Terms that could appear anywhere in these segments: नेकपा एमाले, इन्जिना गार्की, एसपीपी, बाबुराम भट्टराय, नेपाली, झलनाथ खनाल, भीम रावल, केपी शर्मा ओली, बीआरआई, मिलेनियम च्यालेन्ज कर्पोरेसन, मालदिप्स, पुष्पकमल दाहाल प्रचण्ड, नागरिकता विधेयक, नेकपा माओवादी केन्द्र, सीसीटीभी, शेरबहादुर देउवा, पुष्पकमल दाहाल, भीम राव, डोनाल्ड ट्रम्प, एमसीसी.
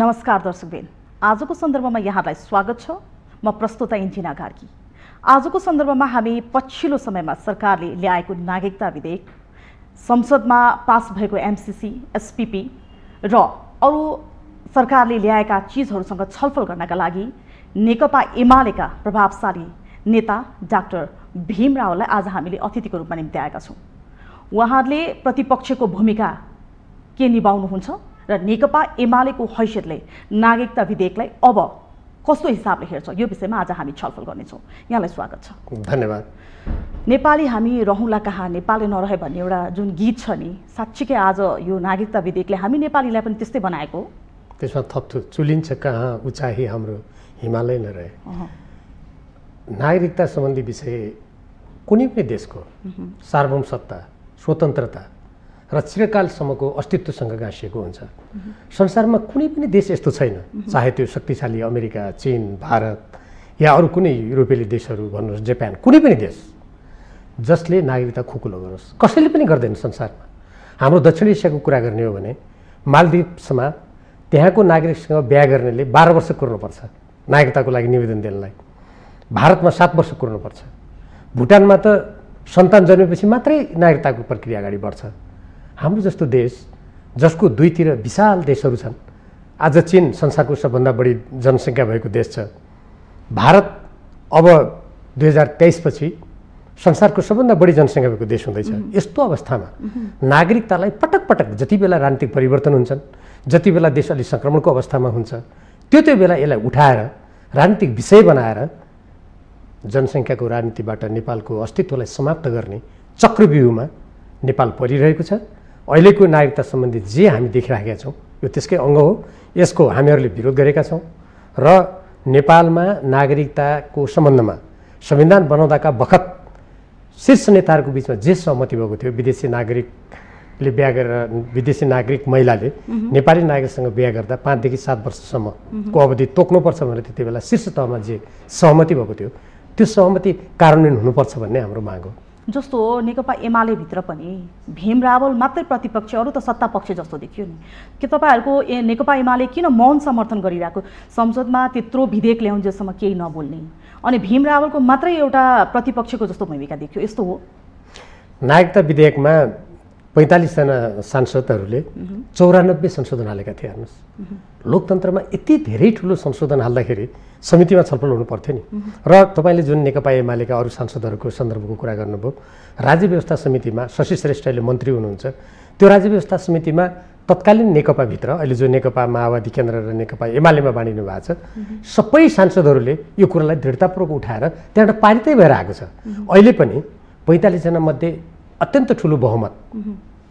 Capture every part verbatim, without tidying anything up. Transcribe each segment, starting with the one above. नमस्कार दर्शकबिन, आजको सन्दर्भमा यहाँलाई स्वागत छ। म प्रस्तुता इन्जिना गार्की। आजको सन्दर्भमा हामी पछिल्लो समयमा सरकारले ल्याएको नागरिकता विधेयक, संसदमा पास भएको एमसीसी, एसपीपी र अरू सरकारले ल्याएका चीजहरूसँग छलफल गर्नका लागि नेकपा एमालेका प्रभावशाली नेता डाक्टर भीम रावलाई आज हामीले अतिथिको रूपमा निम्त्याएका छौँ। उहाँहरूले प्रतिपक्षको भूमिका के निभाउनुहुन्छ र नेकपा एमालेको हैसियतले नागरिकता विधेयकलाई अब कस्तो हिसाबले हेर्छ, यो विषयमा आज हामी छलफल गर्नेछौँ। यहाँलाई स्वागत छ, धन्यवाद। नेपाली हामी रहौँला कहाँ, नेपाली नरहे भन्ने एउटा जुन गीत छ नि, साँच्चीकै आज यो नागरिकता विधेयकले हामी नेपालीलाई पनि त्यस्तै बनाएको। त्यसमा थप्थु चुलिन्छ कहाँ उचाही हाम्रो हिमालय नरहे। नागरिकता सम्बन्धी विषय कुनै पनि देशको सार्वभौम सत्ता, स्वतन्त्रता र चिरकालसम्मको अस्तित्वसँग गाँसिएको हुन्छ। संसारमा कुनै पनि देश यस्तो छैन, चाहे त्यो शक्तिशाली अमेरिका, चीन, भारत या अरू कुनै युरोपेली देशहरू भन्नुहोस्, जापान, कुनै पनि देश जसले नागरिकता खुकुलो गरोस्। कसैले पनि गर्दैन संसारमा। हाम्रो दक्षिण एसियाको कुरा गर्ने हो भने मालदिप्समा त्यहाँको नागरिकसँग बिहा गर्नेले बाह्र वर्ष कुर्नुपर्छ नागरिकताको लागि निवेदन दिनलाई, भारतमा सात वर्ष कुर्नुपर्छ, भुटानमा त सन्तान जन्मेपछि मात्रै नागरिकताको प्रक्रिया अगाडि बढ्छ। हाम्रो जस्तो देश जसको दुईतिर विशाल देशहरू छन्, आज चीन संसारको सबभन्दा बढी जनसङ्ख्या भएको देश छ, भारत अब दुई हजार तेइस पछि संसारको सबभन्दा बढी जनसङ्ख्या भएको देश हुँदैछ। यस्तो अवस्थामा नागरिकतालाई पटक पटक जति बेला राजनीतिक परिवर्तन हुन्छन्, जति बेला देश अलि सङ्क्रमणको अवस्थामा हुन्छ, त्यो त्यो बेला यसलाई उठाएर राजनीतिक विषय बनाएर जनसङ्ख्याको राजनीतिबाट नेपालको अस्तित्वलाई समाप्त गर्ने चक्रव्यूहमा नेपाल परिरहेको छ। अहिलेको नागरिकता सम्बन्धी जे हामी देखिराखेका छौँ यो त्यसकै अङ्ग हो। यसको हामीहरूले विरोध गरेका छौँ र नेपालमा नागरिकताको सम्बन्धमा संविधान बनाउँदाका बखत शीर्ष नेताहरूको बिचमा जे सहमति भएको थियो, विदेशी नागरिकले बिहा गरेर विदेशी नागरिक महिलाले नेपाली नागरिकसँग बिहा गर्दा पाँचदेखि सात वर्षसम्मको अवधि तोक्नुपर्छ भनेर त्यति बेला शीर्ष तहमा जे सहमति भएको थियो त्यो सहमति कार्यान्वयन हुनुपर्छ भन्ने हाम्रो माग हो। जस्तो नेकपा एमाले भित्र पनि भीम रावल मात्रै प्रतिपक्ष, अरू त सत्ता पक्ष जस्तो देखियो नि। के तपाईँहरूको नेकपा एमाले किन मौन समर्थन गरिरहेको, संसदमा त्यत्रो विधेयक ल्याउँजेसम्म केही नबोल्ने, अनि भीम रावलको मात्रै एउटा प्रतिपक्षको जस्तो भूमिका देखियो? यस्तो हो, नागरिकता विधेयकमा पैँतालिसजना सांसदहरूले चौरानब्बे संशोधन हालेका थिए। हेर्नुहोस्, लोकतन्त्रमा यति धेरै ठुलो संशोधन हाल्दाखेरि समितिमा छलफल हुनु पर्थ्यो नि। र तपाईँले जुन नेकपा एमालेका अरू सांसदहरूको सन्दर्भको कुरा गर्नुभयो, राज्य व्यवस्था समितिमा शशि श्रेष्ठले मन्त्री हुनुहुन्छ, त्यो राज्य व्यवस्था समितिमा तत्कालीन नेकपाभित्र, अहिले जो नेकपा माओवादी केन्द्र र नेकपा एमालेमा बाँडिनु भएको छ, सबै सांसदहरूले यो कुरालाई दृढतापूर्वक उठाएर त्यहाँबाट पारितै भएर आएको छ। अहिले पनि पैँतालिसजना मध्ये अत्यन्त ठुलो बहुमत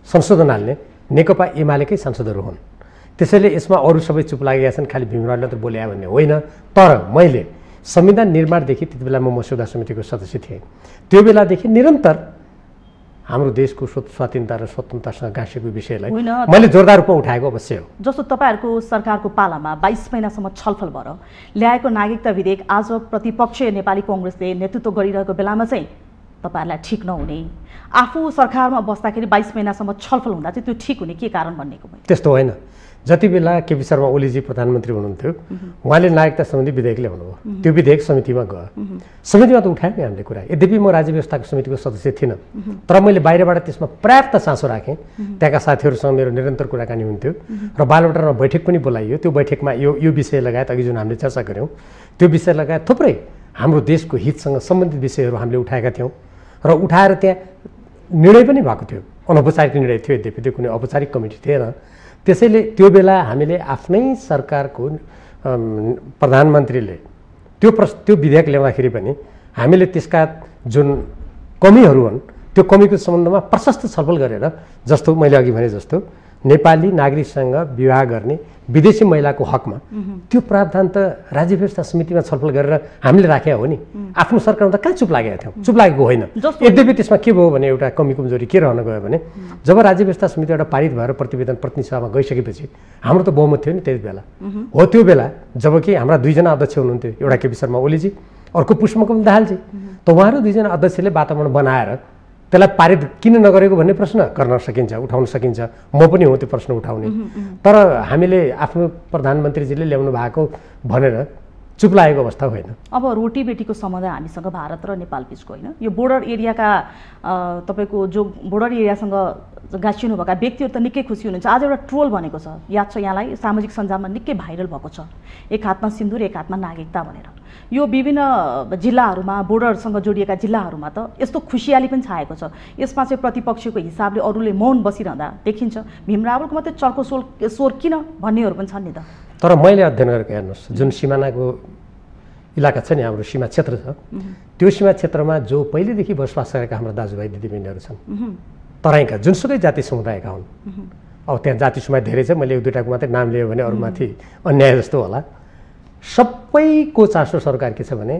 संशोधन हाल्ने नेकपा एमालेकै सांसदहरू हुन्। त्यसैले यसमा अरू सबै चुप लागेका छन्, खालि भीमरावले त बोले भन्ने होइन। तर मैले संविधान निर्माणदेखि, त्यति बेला म मस्यौदा समितिको सदस्य थिएँ, त्यो बेलादेखि निरन्तर हाम्रो देशको स्वाधीनता र स्वतन्त्रतासँग गाँसिएको विषयलाई मैले जोरदार रूपमा उठाएको अवश्य हो। जस्तो तपाईँहरूको सरकारको पालामा बाइस महिनासम्म छलफल भएर ल्याएको नागरिकता विधेयक आज प्रतिपक्ष नेपाली कङ्ग्रेसले नेतृत्व गरिरहेको बेलामा चाहिँ तपाईहरुलाई ठीक नहुने, आफू सरकारमा बस्दाखेरि बाइस महिनासम्म छलफल हुँदा चाहिँ त्यो ठीक हुने के कारण भन्नेको? त्यस्तो होइन। जति बेला केपी शर्मा ओलीजी प्रधानमन्त्री हुनुहुन्थ्यो, उहाँले नागरिकता सम्बन्धी विधेयक ल्याउनुभयो, त्यो विधेयक समितिमा गयो, समितिमा त उठाएन हामीले कुरा। यद्यपि म राज्य व्यवस्थाको समितिको सदस्य थिइनँ, तर मैले बाहिरबाट त्यसमा पर्याप्त चासो राखेँ। त्यहाँका साथीहरूसँग मेरो निरन्तर कुराकानी हुन्थ्यो र बालबटारमा बैठक पनि बोलाइयो। त्यो बैठकमा यो यो विषय लगायत अघि जुन हामीले चर्चा गऱ्यौँ त्यो विषय लगायत थुप्रै हाम्रो देशको हितसँग सम्बन्धित विषयहरू हामीले उठाएका थियौँ र उठाएर त्यहाँ निर्णय पनि भएको थियो। अनौपचारिक निर्णय थियो, यद्यपि त्यो कुनै औपचारिक कमिटी थिएन। त्यसैले त्यो बेला हामीले आफ्नै सरकारको प्रधानमन्त्रीले त्यो प्रस् त्यो विधेयक ल्याउँदाखेरि पनि हामीले त्यसका जुन कमीहरू हुन् त्यो कमीको सम्बन्धमा प्रशस्त छलफल गरेर, जस्तो मैले अघि भने जस्तो नेपाली नागरिकसँग विवाह गर्ने विदेशी महिलाको हकमा त्यो प्रावधान त राज्य व्यवस्था समितिमा छलफल गरेर हामीले राखेका हो नि। आफ्नो सरकारमा त कहाँ चुप लागेका थियौँ? चुप लागेको होइन। यद्यपि त्यसमा के भयो भने एउटा कमी कमजोरी के रहन गयो भने, जब राज्य व्यवस्था समिति एउटा पारित भएर प्रतिवेदन प्रतिनिधि सभामा गइसकेपछि हाम्रो त बहुमत थियो नि त्यस बेला हो। त्यो बेला जबकि हाम्रा दुईजना अध्यक्ष हुनुहुन्थ्यो, एउटा केपी शर्मा ओलीजी, अर्को पुष्पकमल दाहालजी, त उहाँहरू दुईजना अध्यक्षले वातावरण बनाएर त्यसलाई पारित किन नगरेको भन्ने प्रश्न गर्न सकिन्छ, उठाउन सकिन्छ। म पनि हो त्यो प्रश्न उठाउने। तर हामीले आफ्नो प्रधानमन्त्रीजीले ल्याउनु भएको भनेर चुप लागेको अवस्था होइन। अब रोटी बेटीको समाधान हामीसँग भारत र नेपाल बीचको होइन, यो बोर्डर एरियाका तपाईको जो बोर्डर एरियासँग गाँसिनु भएका व्यक्तिहरू त निकै खुसी हुनुहुन्छ। आज एउटा ट्रोल भनेको छ, याद छ यहाँलाई, सामाजिक सञ्जालमा निकै भाइरल भएको छ, एक हातमा सिन्दुर एक हातमा नागरिकता भनेर। यो विभिन्न जिल्लाहरूमा बोर्डरसँग जोडिएका जिल्लाहरूमा त यस्तो खुसियाली पनि छाएको छ। यसमा चाहिँ प्रतिपक्षको हिसाबले अरूले मौन बसिरहँदा देखिन्छ। भीम रावलको मात्रै चर्को सोल स्वर किन भन्नेहरू पनि छन् नि त। तर मैले अध्ययन गरेको हेर्नुहोस्, जुन सिमानाको इलाका छ नि, हाम्रो सीमा क्षेत्र छ, त्यो सीमा क्षेत्रमा जो पहिलेदेखि बसोबास गरेका हाम्रा दाजुभाइ दिदीबहिनीहरू छन्, तराईका जुनसुकै जाति समुदायका हुन्। अब त्यहाँ जाति समुदाय धेरै छ, मैले एक दुईवटाको मात्रै नाम लियो भने अरूमाथि अन्याय जस्तो होला। सबैको चासो सरकार के छ भने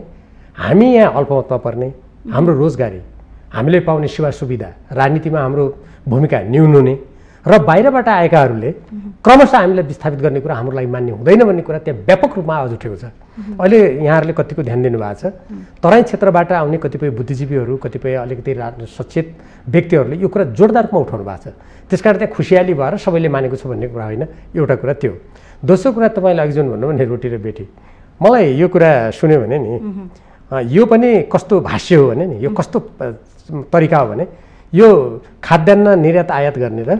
हामी यहाँ अल्पमतमा पर्ने, हाम्रो रोजगारी, हामीले पाउने सेवा सुविधा, राजनीतिमा हाम्रो भूमिका न्यून हुने र बाहिरबाट आएकाहरूले क्रमशः हामीलाई विस्थापित गर्ने कुरा हाम्रो लागि मान्य हुँदैन भन्ने कुरा त्यहाँ व्यापक रूपमा आवाज उठेको छ। अहिले यहाँहरूले कतिको ध्यान दिनुभएको छ, तराई क्षेत्रबाट आउने कतिपय बुद्धिजीवीहरू, कतिपय अलिकति सचेत व्यक्तिहरूले यो कुरा जोरदार रूपमा उठाउनु भएको छ। त्यसकारण त्यहाँ खुसियाली भएर सबैले मानेको छ भन्ने कुरा होइन, एउटा कुरा त्यो। दोस्रो कुरा तपाईँले अघि जुन भन्नुभयो भने रोटी र बेटी, मलाई यो कुरा सुन्यो भने नि, यो पनि कस्तो भाष्य हो भने नि, यो कस्तो तरिका हो भने, यो खाद्यान्न निर्यात आयात गर्ने र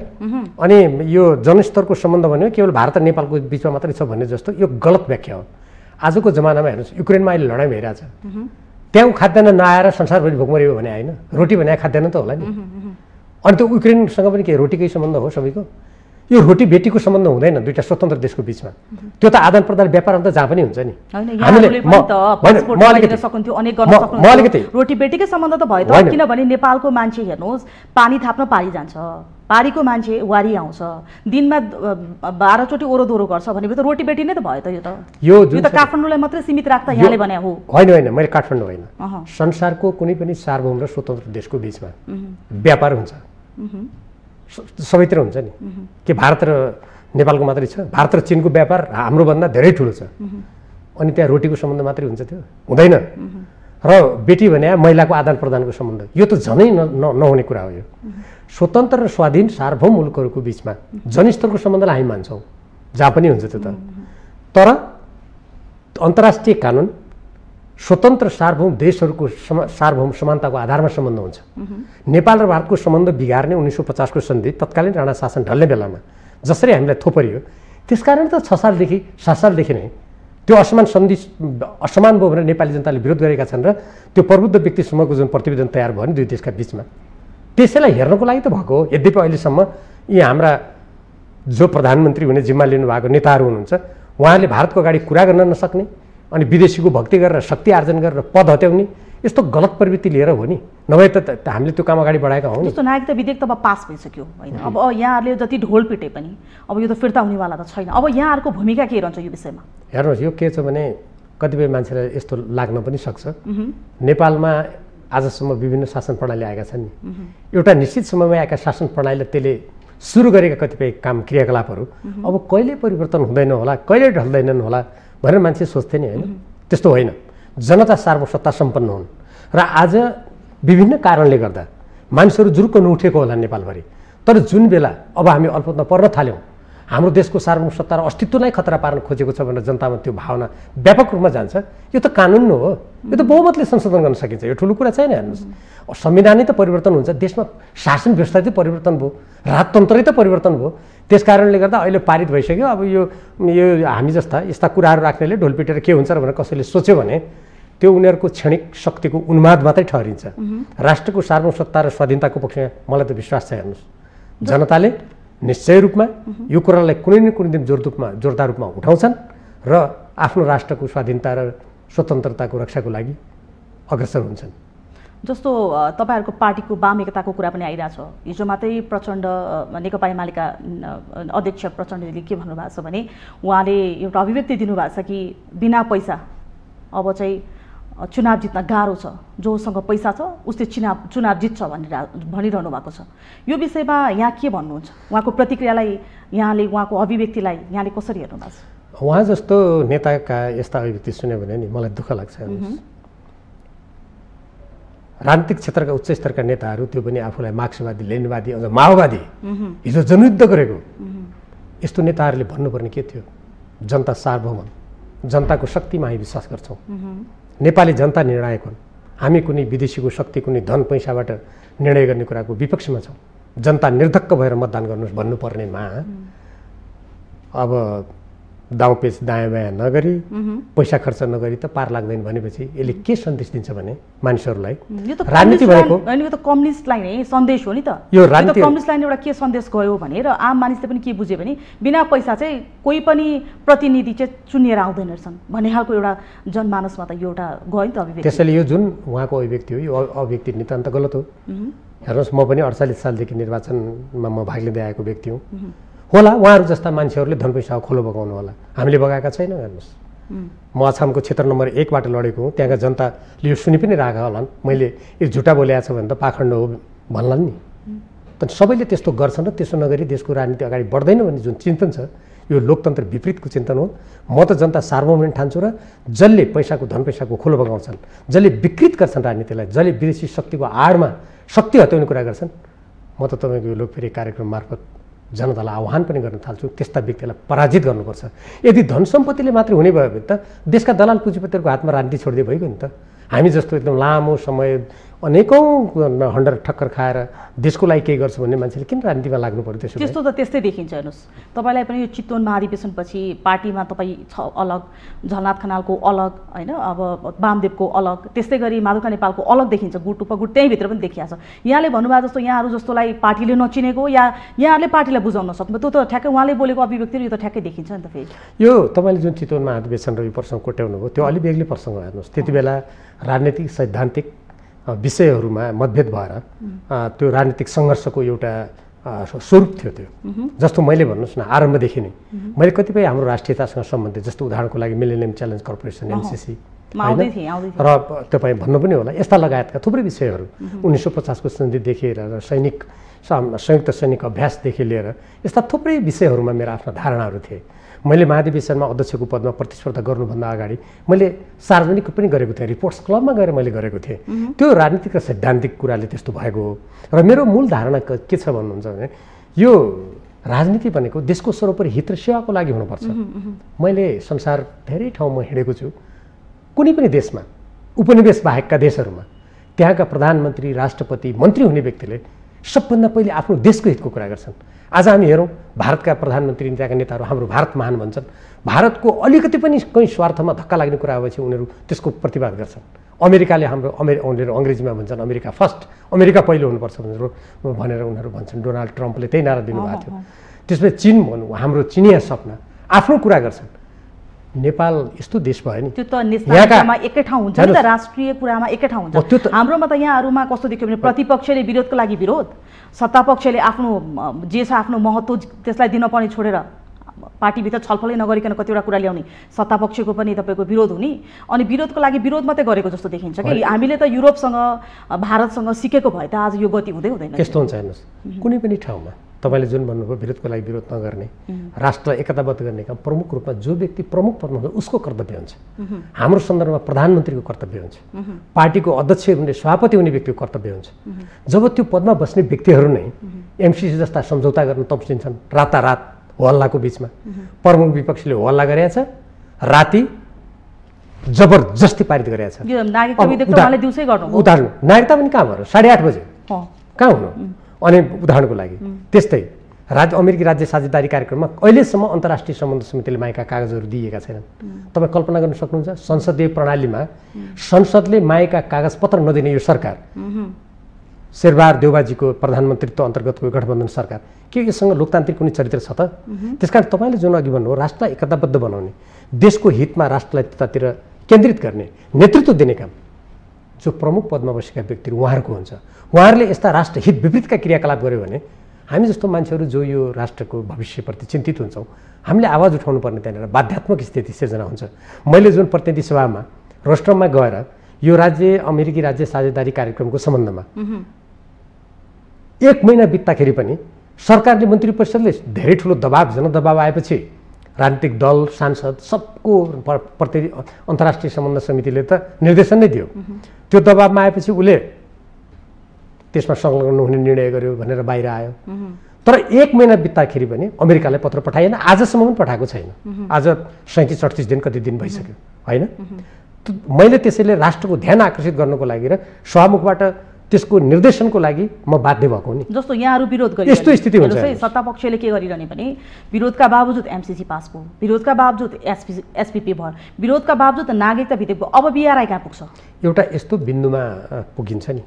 अनि यो जनस्तरको सम्बन्ध भन्यो केवल भारत र नेपालको बिचमा मात्रै छ भन्ने जस्तो यो गलत व्याख्या हो। आजको जमानामा हेर्नुहोस्, युक्रेनमा अहिले लडाइँ भइरहेछ, त्यहाँ खाद्यान्न नआएर संसारभरि भोकमरी हो भने होइन, रोटी भने खाद्यान्न त होला नि। अनि त्यो युक्रेनसँग पनि के रोटीकै सम्बन्ध हो सबैको? यो रोटी बेटीको सम्बन्ध हुँदैन दुईवटा स्वतन्त्र देशको बिचमा। त्यो त आदान प्रदान व्यापारमा त जहाँ पनि हुन्छ नि। रोटी बेटीकै सम्बन्ध त भयो त, किनभने नेपालको मान्छे हेर्नुहोस् पानी थाप्न पारी जान्छ, पारीको मान्छे वारी आउँछ, दिनमा बाह्रचोटि ओरो दोहोरो गर्छ भनेपछि त रोटी बेटी नै त भयो त। यो त यो त काठमाडौँलाई मात्रै सीमित राख्दा यहाँले भने हो होइन। होइन, मैले काठमाडौँ होइन, संसारको कुनै पनि सार्वभौम र स्वतन्त्र देशको बिचमा व्यापार हुन्छ, सबैतिर हुन्छ नि। के भारत र नेपालको मात्रै छ? भारत र चीनको व्यापार हाम्रोभन्दा धेरै ठुलो छ। अनि त्यहाँ रोटीको सम्बन्ध मात्रै हुन्छ? त्यो हुँदैन। र बेटी भने महिलाको आदान प्रदानको सम्बन्ध, यो त झनै नहुने कुरा हो। यो स्वतन्त्र र स्वाधीन सार्वभौम मुलुकहरूको बिचमा जनस्तरको सम्बन्धलाई हामी मान्छौँ, जहाँ पनि हुन्छ त्यो त। तर अन्तर्राष्ट्रिय कानुन स्वतन्त्र सार्वभौम देशहरूको सार्वभौम समानताको आधारमा सम्बन्ध हुन्छ। नेपाल र भारतको सम्बन्ध बिगार्ने उन्नाइस सय पचासको सन्धि, तत्कालीन राणा शासन ढल्ने बेलामा जसरी हामीलाई थोपरियो, त्यसकारण त छ सालदेखि सात सालदेखि नै त्यो असमान सन्धि असमान भयो भनेर नेपाली जनताले विरोध गरेका छन्। र त्यो प्रबुद्ध व्यक्तिसम्मको जुन प्रतिवेदन तयार भयो नि दुई देशका बिचमा, त्यसैलाई हेर्नको लागि त भएको हो। यद्यपि अहिलेसम्म यी हाम्रा जो प्रधानमन्त्री हुने जिम्मा लिनुभएको नेताहरू हुनुहुन्छ, उहाँहरूले भारतको अगाडि कुरा गर्न नसक्ने, अनि विदेशीको भक्ति गरेर शक्ति आर्जन गरेर पद हत्याउने यस्तो गलत प्रवृत्ति लिएर हो नि, नभए त हामीले त्यो काम अगाडि बढाएका हौँ नि। जस्तो नागरिकता विधेयक त अब पास भइसक्यो होइन, अब यहाँहरूले जति ढोल पिटे पनि अब यो त फिर्ता हुनेवाला त छैन। अब यहाँहरूको भूमिका के रहन्छ यो विषयमा? हेर्नुहोस्, यो के छ भने कतिपय मान्छेलाई यस्तो लाग्न पनि सक्छ, नेपालमा आजसम्म विभिन्न शासन प्रणाली आएका छन् नि, एउटा निश्चित समयमा आएका शासन प्रणालीले त्यसले सुरु गरेका कतिपय काम क्रियाकलापहरू अब कहिले परिवर्तन हुँदैन होला, कहिले ढल्दैनन् होला भनेर मान्छे सोच्थे नि होइन। त्यस्तो होइन, जनता सार्वसत्ता सम्पन्न हुन् र आज विभिन्न कारणले गर्दा मानिसहरू जुरुक्क नउठेको होला नेपालभरि। तर जुन बेला अब हामी अल्पमतमा पर्न थाल्यौँ, हाम्रो देशको सार्वसत्ता र अस्तित्वलाई खतरा पार्न खोजेको छ भनेर जनतामा त्यो भावना व्यापक रूपमा जान्छ। यो त कानुन हो, यो त बहुमतले संशोधन गर्न सकिन्छ, यो ठुलो कुरा छैन। हेर्नुहोस्, संविधानै त परिवर्तन हुन्छ, देशमा शासन व्यवस्था परिवर्तन भयो, राजतन्त्रै त परिवर्तन भयो। त्यस कारणले गर्दा अहिले पारित भइसक्यो। अब यो यो हामी जस्ता यस्ता कुराहरू राख्नेले ढोल पिटेर के हुन्छ र भनेर कसैले सोच्यो भने त्यो उनीहरूको क्षणिक शक्तिको उन्माद मात्रै ठहरिन्छ। राष्ट्रको सार्वसत्ता र स्वाधीनताको पक्षमा मलाई त विश्वास छ। हेर्नुहोस्, जनताले निश्चय रूपमा यो कुरालाई कुनै न कुनै दिन जोर रूपमा जोरदार रूपमा उठाउँछन् र आफ्नो राष्ट्रको स्वाधीनता र स्वतन्त्रताको रक्षाको लागि अग्रसर हुन्छन्। जस्तो तपाईहरूको पार्टीको वाम एकताको कुरा पनि आइरहेछ। हिजो मात्रै प्रचण्ड, नेकपा एमालेका अध्यक्ष प्रचण्डले के भन्नुभएको छ भने उहाँले एउटा अभिव्यक्ति दिनुभएको छ कि बिना पैसा अब चाहिँ चुनाव जित्न गाह्रो छ, जोसँग पैसा छ उसले चुनाव चुनाव जित्छ भनेर भनिरहनु भएको छ। यो विषयमा यहाँ के भन्नुहुन्छ? उहाँको प्रतिक्रियालाई, यहाँले उहाँको अभिव्यक्तिलाई यहाँले कसरी हेर्नु भएको छ? उहाँ जस्तो नेताका यस्ता अभिव्यक्ति सुन्यो भने नि मलाई दुःख लाग्छ। राजनीतिक क्षेत्रका उच्च स्तरका नेताहरू त्यो पनि आफूलाई मार्क्सवादी लेनिनवादी अझ माओवादी हिजो जनयुद्ध गरेको यस्तो नेताहरूले भन्नुपर्ने के थियो? जनता सार्वभौम, जनताको शक्तिमा हामी विश्वास गर्छौँ, नेपाली जनता निर्णायक हुन्, हामी कुनै विदेशीको शक्ति कुनै धन पैसाबाट निर्णय गर्ने कुराको विपक्षमा छौँ, जनता निर्धक्क भएर मतदान गर्नुहोस् भन्नुपर्नेमा अब दाउपेच दायाँ बायाँ नगरी पैसा खर्च नगरी त पार लाग्दैन भनेपछि यसले के सन्देश दिन्छ भने मानिसहरूलाई राजनीति भनेको त कम्युनिस्ट लाइन है, सन्देश हो नि त यो राजनीति। कम्युनिस्ट लाइन एउटा के सन्देश गयो भनेर आम मानिसले पनि के बुझ्यो भने बिना पैसा चाहिँ कोही पनि प्रतिनिधि चाहिँ चुनिएर आउँदैन रहेछन् भन्ने खालको एउटा जनमानसमा त यो एउटा गयो नि त अभिव्यक्ति। त्यसैले यो जुन उहाँको अभिव्यक्ति हो यो अभिव्यक्ति नितान्त गलत हो। हेर्नुहोस्, म पनि अडचालिस सालदेखि निर्वाचनमा म भाग लिँदै आएको व्यक्ति हुँ। होला उहाँहरू जस्ता मान्छेहरूले धन पैसा खोलो बगाउनु होला, हामीले बगाएका छैन। हेर्नुहोस्, म अछामको क्षेत्र नम्बर एकबाट लडेको हुँ, त्यहाँका जनताले यो सुनि पनि राखेका होलान्, मैले यो झुटा बोलेको छ भने त पाखण्ड हो भन्लान् नि। तर सबैले त्यस्तो गर्छन् र त्यसो नगरी देशको राजनीति अगाडि बढ्दैन भन्ने जुन चिन्तन छ यो लोकतन्त्र विपरीतको चिन्तन हो। म त जनता सार्वभौम ठान्छु र जसले पैसाको धन पैसाको खोलो बगाउँछन्, जसले विकृत गर्छन् राजनीतिलाई, जसले विदेशी शक्तिको आडमा शक्ति हत्याउने कुरा गर्छन्, म त तपाईँको यो लोकप्रिय कार्यक्रम मार्फत जनतालाई आह्वान पनि गर्न थाल्छु त्यस्ता व्यक्तिलाई पराजित गर्नुपर्छ। यदि धन सम्पत्तिले मात्र हुने भयो भने त देशका दलाल पुँजीपतिहरूको हातमा राजनीति छोड्दै भइगयो नि त। हामी जस्तो एकदम लामो समय अनेकौँ हन्डर ठक्कर खाएर देशको लागि केही गर्छु भन्ने मान्छेले किन राजनीतिमा लाग्नु पर्यो? त्यसो त्यस्तो त त्यस्तै देखिन्छ। हेर्नुहोस्, तपाईँलाई पनि यो चितवन महाधिवेशनपछि पार्टीमा तपाईँ छ अलग, झलनाथ खनालको अलग, होइन अब वामदेवको अलग, त्यस्तै गरी माधुका नेपालको अलग देखिन्छ, गुट उपगुट त्यहीँभित्र पनि देखिया छ। यहाँले भन्नुभयो जस्तो यहाँहरू जस्तोलाई पार्टीले नचिनेको या यहाँहरूले पार्टीलाई बुझाउन सक्नु, त्यो त ठ्याक्कै उहाँले बोलेको अभिव्यक्ति यो त ठ्याक्कै देखिन्छ नि त। फेरि यो तपाईँले जुन चितवन महाधिवेशन र यो प्रसङ्ग कोट्याउनु भयो त्यो अलि बेग्लै प्रसङ्ग हो। हेर्नुहोस्, त्यति बेला राजनीतिक सैद्धान्तिक विषयहरूमा मतभेद भएर त्यो राजनीतिक सङ्घर्षको एउटा स्वरूप थियो। त्यो जस्तो मैले भन्नुहोस् न आरम्भदेखि नै मैले कतिपय हाम्रो राष्ट्रियतासँग सम्बन्धित जस्तो उदाहरणको लागि मिलेनियम च्यालेन्ज कर्पोरेसन एमसीसी र तपाईँ भन्नु पनि होला यस्ता लगायतका थुप्रै विषयहरू उन्नाइस सौ पचासको सन्धिदेखि लिएर सैनिक संयुक्त सैनिक अभ्यासदेखि लिएर यस्ता थुप्रै विषयहरूमा मेरा आफ्ना धारणाहरू थिए। मैले महाधिवेशनमा अध्यक्षको पदमा प्रतिस्पर्धा गर्नुभन्दा अगाडि मैले सार्वजनिक पनि गरेको थिएँ, रिपोर्ट्स क्लबमा गएर मैले गरेको थिएँ। त्यो राजनीतिक र सैद्धान्तिक कुराले त्यस्तो भएको हो। र मेरो मूल धारणा के छ भन्नुहुन्छ भने यो राजनीति भनेको देशको सर्वोपरि हित र सेवाको लागि हुनुपर्छ। मैले संसार धेरै ठाउँमा हिँडेको छु, कुनै पनि देशमा उपनिवेश बाहेकका देशहरूमा त्यहाँका प्रधानमन्त्री राष्ट्रपति मन्त्री हुने व्यक्तिले सबभन्दा पहिले आफ्नो देशको हितको कुरा गर्छन्। आज हामी हेरौँ भारतका प्रधानमन्त्री त्यहाँका नेताहरू हाम्रो भारत महान भन्छन्, भारतको अलिकति पनि कहीँ स्वार्थमा धक्का लाग्ने कुरा आएपछि उनीहरू त्यसको प्रतिवाद गर्छन्। अमेरिकाले हाम्रो अमेरि उनीहरू अङ्ग्रेजीमा भन्छन् अमेरिका फर्स्ट, अमेरिका पहिलो हुनुपर्छ भनेर भनेर उनीहरू भन्छन्। डोनाल्ड ट्रम्पले त्यही नारा दिनुभएको थियो। त्यसपछि चिन भन्नु हाम्रो चिनिया सपना आफ्नो कुरा गर्छन्। नेपाल यस्तो देश भयो नि त्यो त नेतामा एकै ठाउँ हुन्छ नि त, राष्ट्रिय कुरामा एकै ठाउँ हुन्छ। हाम्रोमा त यहाँहरूमा कस्तो देख्यो भने प्रतिपक्षले विरोधको लागि विरोध, सत्तापक्षले आफ्नो जे छ आफ्नो महत्त्व त्यसलाई दिन पनि छोडेर पार्टीभित्र छलफलै नगरिकन कतिवटा कुरा ल्याउने, सत्तापक्षको पनि तपाईँको विरोध हुने अनि विरोधको लागि विरोध मात्रै गरेको जस्तो देखिन्छ कि हामीले त युरोपसँग भारतसँग सिकेको भए त आज यो गति हुँदै हुँदैन। यस्तो हुन्छ हेर्नुहोस्, कुनै पनि ठाउँमा तपाईँले जुन भन्नुभयो विरोधको लागि विरोध नगर्ने, राष्ट्रलाई एकताबद्ध गर्ने काम प्रमुख रूपमा जो व्यक्ति प्रमुख पदमा हुन्छ उसको कर्तव्य हुन्छ। हाम्रो सन्दर्भमा प्रधानमन्त्रीको कर्तव्य हुन्छ, पार्टीको अध्यक्ष हुने सभापति हुने व्यक्तिको कर्तव्य हुन्छ। जब त्यो पदमा बस्ने व्यक्तिहरू नै एमसीसी जस्ता सम्झौता गर्न तम्सिन्छन्, रातारात हो हल्लाको बिचमा प्रमुख विपक्षीले हो हल्ला गरेका छ, राति जबरजस्ती पारित गरेका छ। उदाहरण नागरिकता पनि कहाँ भयो? साढे आठ बजे कहाँ हुनु? अनि उदाहरणको लागि त्यस्तै राज्य अमेरिकी राज्य साझेदारी कार्यक्रममा अहिलेसम्म अन्तर्राष्ट्रिय सम्बन्ध समितिले मागेका कागजहरू दिएका छैनन्। तपाईँ कल्पना गर्न सक्नुहुन्छ संसदीय प्रणालीमा संसदले मागेका कागजपत्र नदिने यो सरकार, शेरबहादुर देउवाजीको प्रधानमन्त्रीत्व अन्तर्गतको गठबन्धन सरकार, के यससँग लोकतान्त्रिक कुनै चरित्र छ त? त्यसकारण तपाईँले जुन अघि भन्नुभयो राष्ट्रलाई एकताबद्ध बनाउने, देशको हितमा राष्ट्रलाई त्यतातिर केन्द्रित गर्ने, नेतृत्व दिने काम जो प्रमुख पदमा बसेका व्यक्तिहरू उहाँहरूको हुन्छ। उहाँहरूले यस्ता राष्ट्रहित विपरीतका क्रियाकलाप गर्यो भने हामी जस्तो मान्छेहरू जो यो राष्ट्रको भविष्यप्रति चिन्तित हुन्छौँ हामीले आवाज उठाउनु पर्ने त्यहाँनिर बाध्यात्मक स्थिति सिर्जना हुन्छ। मैले जुन प्रतिनिधि सभामा रोस्टममा गएर यो राज्य अमेरिकी राज्य साझेदारी कार्यक्रमको सम्बन्धमा एक महिना बित्दाखेरि पनि सरकारले मन्त्री परिषदले धेरै ठुलो दबाब जनदबाब आएपछि राजनीतिक दल सांसद सबको प्रति अन्तर्राष्ट्रिय सम्बन्ध समितिले त निर्देशन नै दियो। त्यो दबाबमा आएपछि उसले त्यसमा संलग्न हुने निर्णय गर्यो भनेर बाहिर आयो। तर एक महीना बित्दाखेरि पनि अमेरिकालाई पत्र पठाएन, आजसम्म पनि पठाएको छैन। आज सैंतीस अड़तीस दिन कति दिन भइसक्यो हैन। मैले त्यसैले राष्ट्रको ध्यान आकर्षित गर्नको लागि र स्वामुखबाट त्यसको निर्देशनको लागि म बाध्य भएको नि। जस्तो यहाँहरु विरोध गरिरहेको यस्तो स्थिति हुन्छ सत्तापक्षले के गरिरहने भने विरोधका बावजुद एमसीसी पास भयो, विरोधका बावजुद एसपीपी भयो, विरोधका बावजुद नागरिकता विधेयक भयो, अब बीआरआई कहाँ पुग्छ? एउटा यस्तो बिन्दुमा पुगिन्छ नि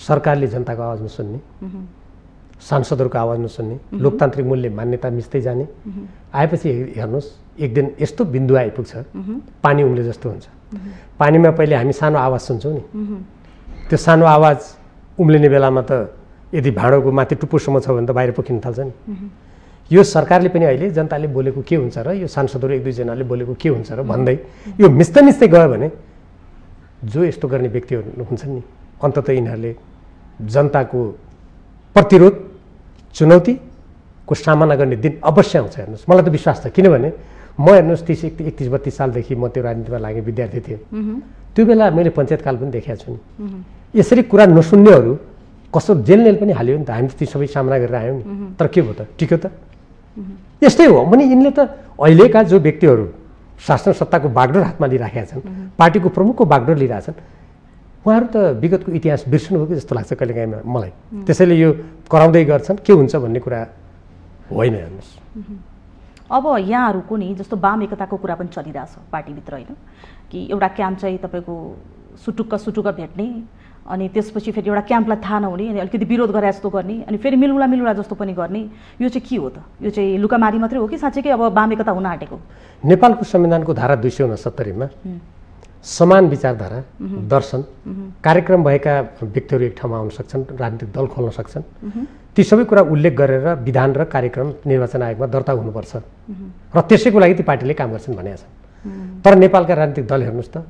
सरकारले जनताको आवाज नसुन्ने, सांसदहरुको आवाज नसुन्ने, लोकतान्त्रिक मूल्य मान्यता मिस्दै जाने। आएपछि हेर्नुस् एक दिन यस्तो बिन्दु आइपुग्छ पानी उम्ले जस्तो हुन्छ। पानीमा पहिले हामी सानो आवाज सुन्छौं नि, त्यो सानो आवाज उम्लिने बेलामा त यदि भाँडोको माथि टुप्पोसम्म छ भने त बाहिर पोखिन थाल्छ नि। यो सरकारले पनि अहिले जनताले बोलेको के हुन्छ र यो सांसदहरु एक दुई जनाले बोलेको के हुन्छ र भन्दै यो मिस्दै मिस्दै गयो भने जो यस्तो गर्ने व्यक्तिहरु हुन्छन् नि अन्तत यिनीहरुले जनताको प्रतिरोध चुनौतीको सामना गर्ने दिन अवश्य आउँछ। हेर्नुस् मलाई त विश्वास छ, किनभने म हेर्नुस् तीस एकतीस बत्तीस सालदेखि म त्यो राजनीतिमा लागेँ, विद्यार्थी थिएँ, त्यो बेला मैले पञ्चायतकाल पनि देखेको छु नि। यसरी कुरा नसुन्नेहरू कसो जेलनेल पनि हाल्यो नि त, हामी ती सबै सामना गरेर आयौँ नि। तर के भयो त, टिक्यो त? यस्तै हो भने यिनले त अहिलेका जो व्यक्तिहरू शासन सत्ताको बागडोर हातमा लिइराखेका छन्, पार्टीको प्रमुखको बागडोर लिइरहेछन्, उहाँहरू त विगतको इतिहास बिर्सनुभएको जस्तो लाग्छ कहिलेकाहीँ मलाई। त्यसैले यो कराउँदै गर्छन् के हुन्छ भन्ने कुरा होइन। हेर्नुहोस् अब यहाँहरूको नि जस्तो वाम एकताको कुरा पनि चलिरहेछ पार्टीभित्र होइन कि, एउटा क्याम्प चाहिँ तपाईँको सुटुक्क सुटुक्क भेट्ने अनि त्यसपछि फेरि एउटा क्याम्पलाई थाहा नहुने अनि अलिकति विरोध गरे जस्तो गर्ने अनि फेरि मिलौला मिलौला जस्तो पनि गर्ने, यो चाहिँ के हो त? यो चाहिँ लुकामारी मात्रै हो कि साँच्चै अब वाम एकता हुन आँटेको? नेपालको संविधानको धारा दुई सौ उनसत्तरीमा समान विचारधारा दर्शन कार्यक्रम भएका व्यक्तिहरू एक ठाउँमा आउन सक्छन्, राजनीतिक दल खोल्न सक्छन्, ती सबै कुरा उल्लेख गरेर विधान र कार्यक्रम निर्वाचन आयोगमा दर्ता हुनुपर्छ र त्यसैको लागि ती पार्टीले काम गर्छन् भनेका छन्। तर नेपालका राजनीतिक दल हेर्नुहोस् त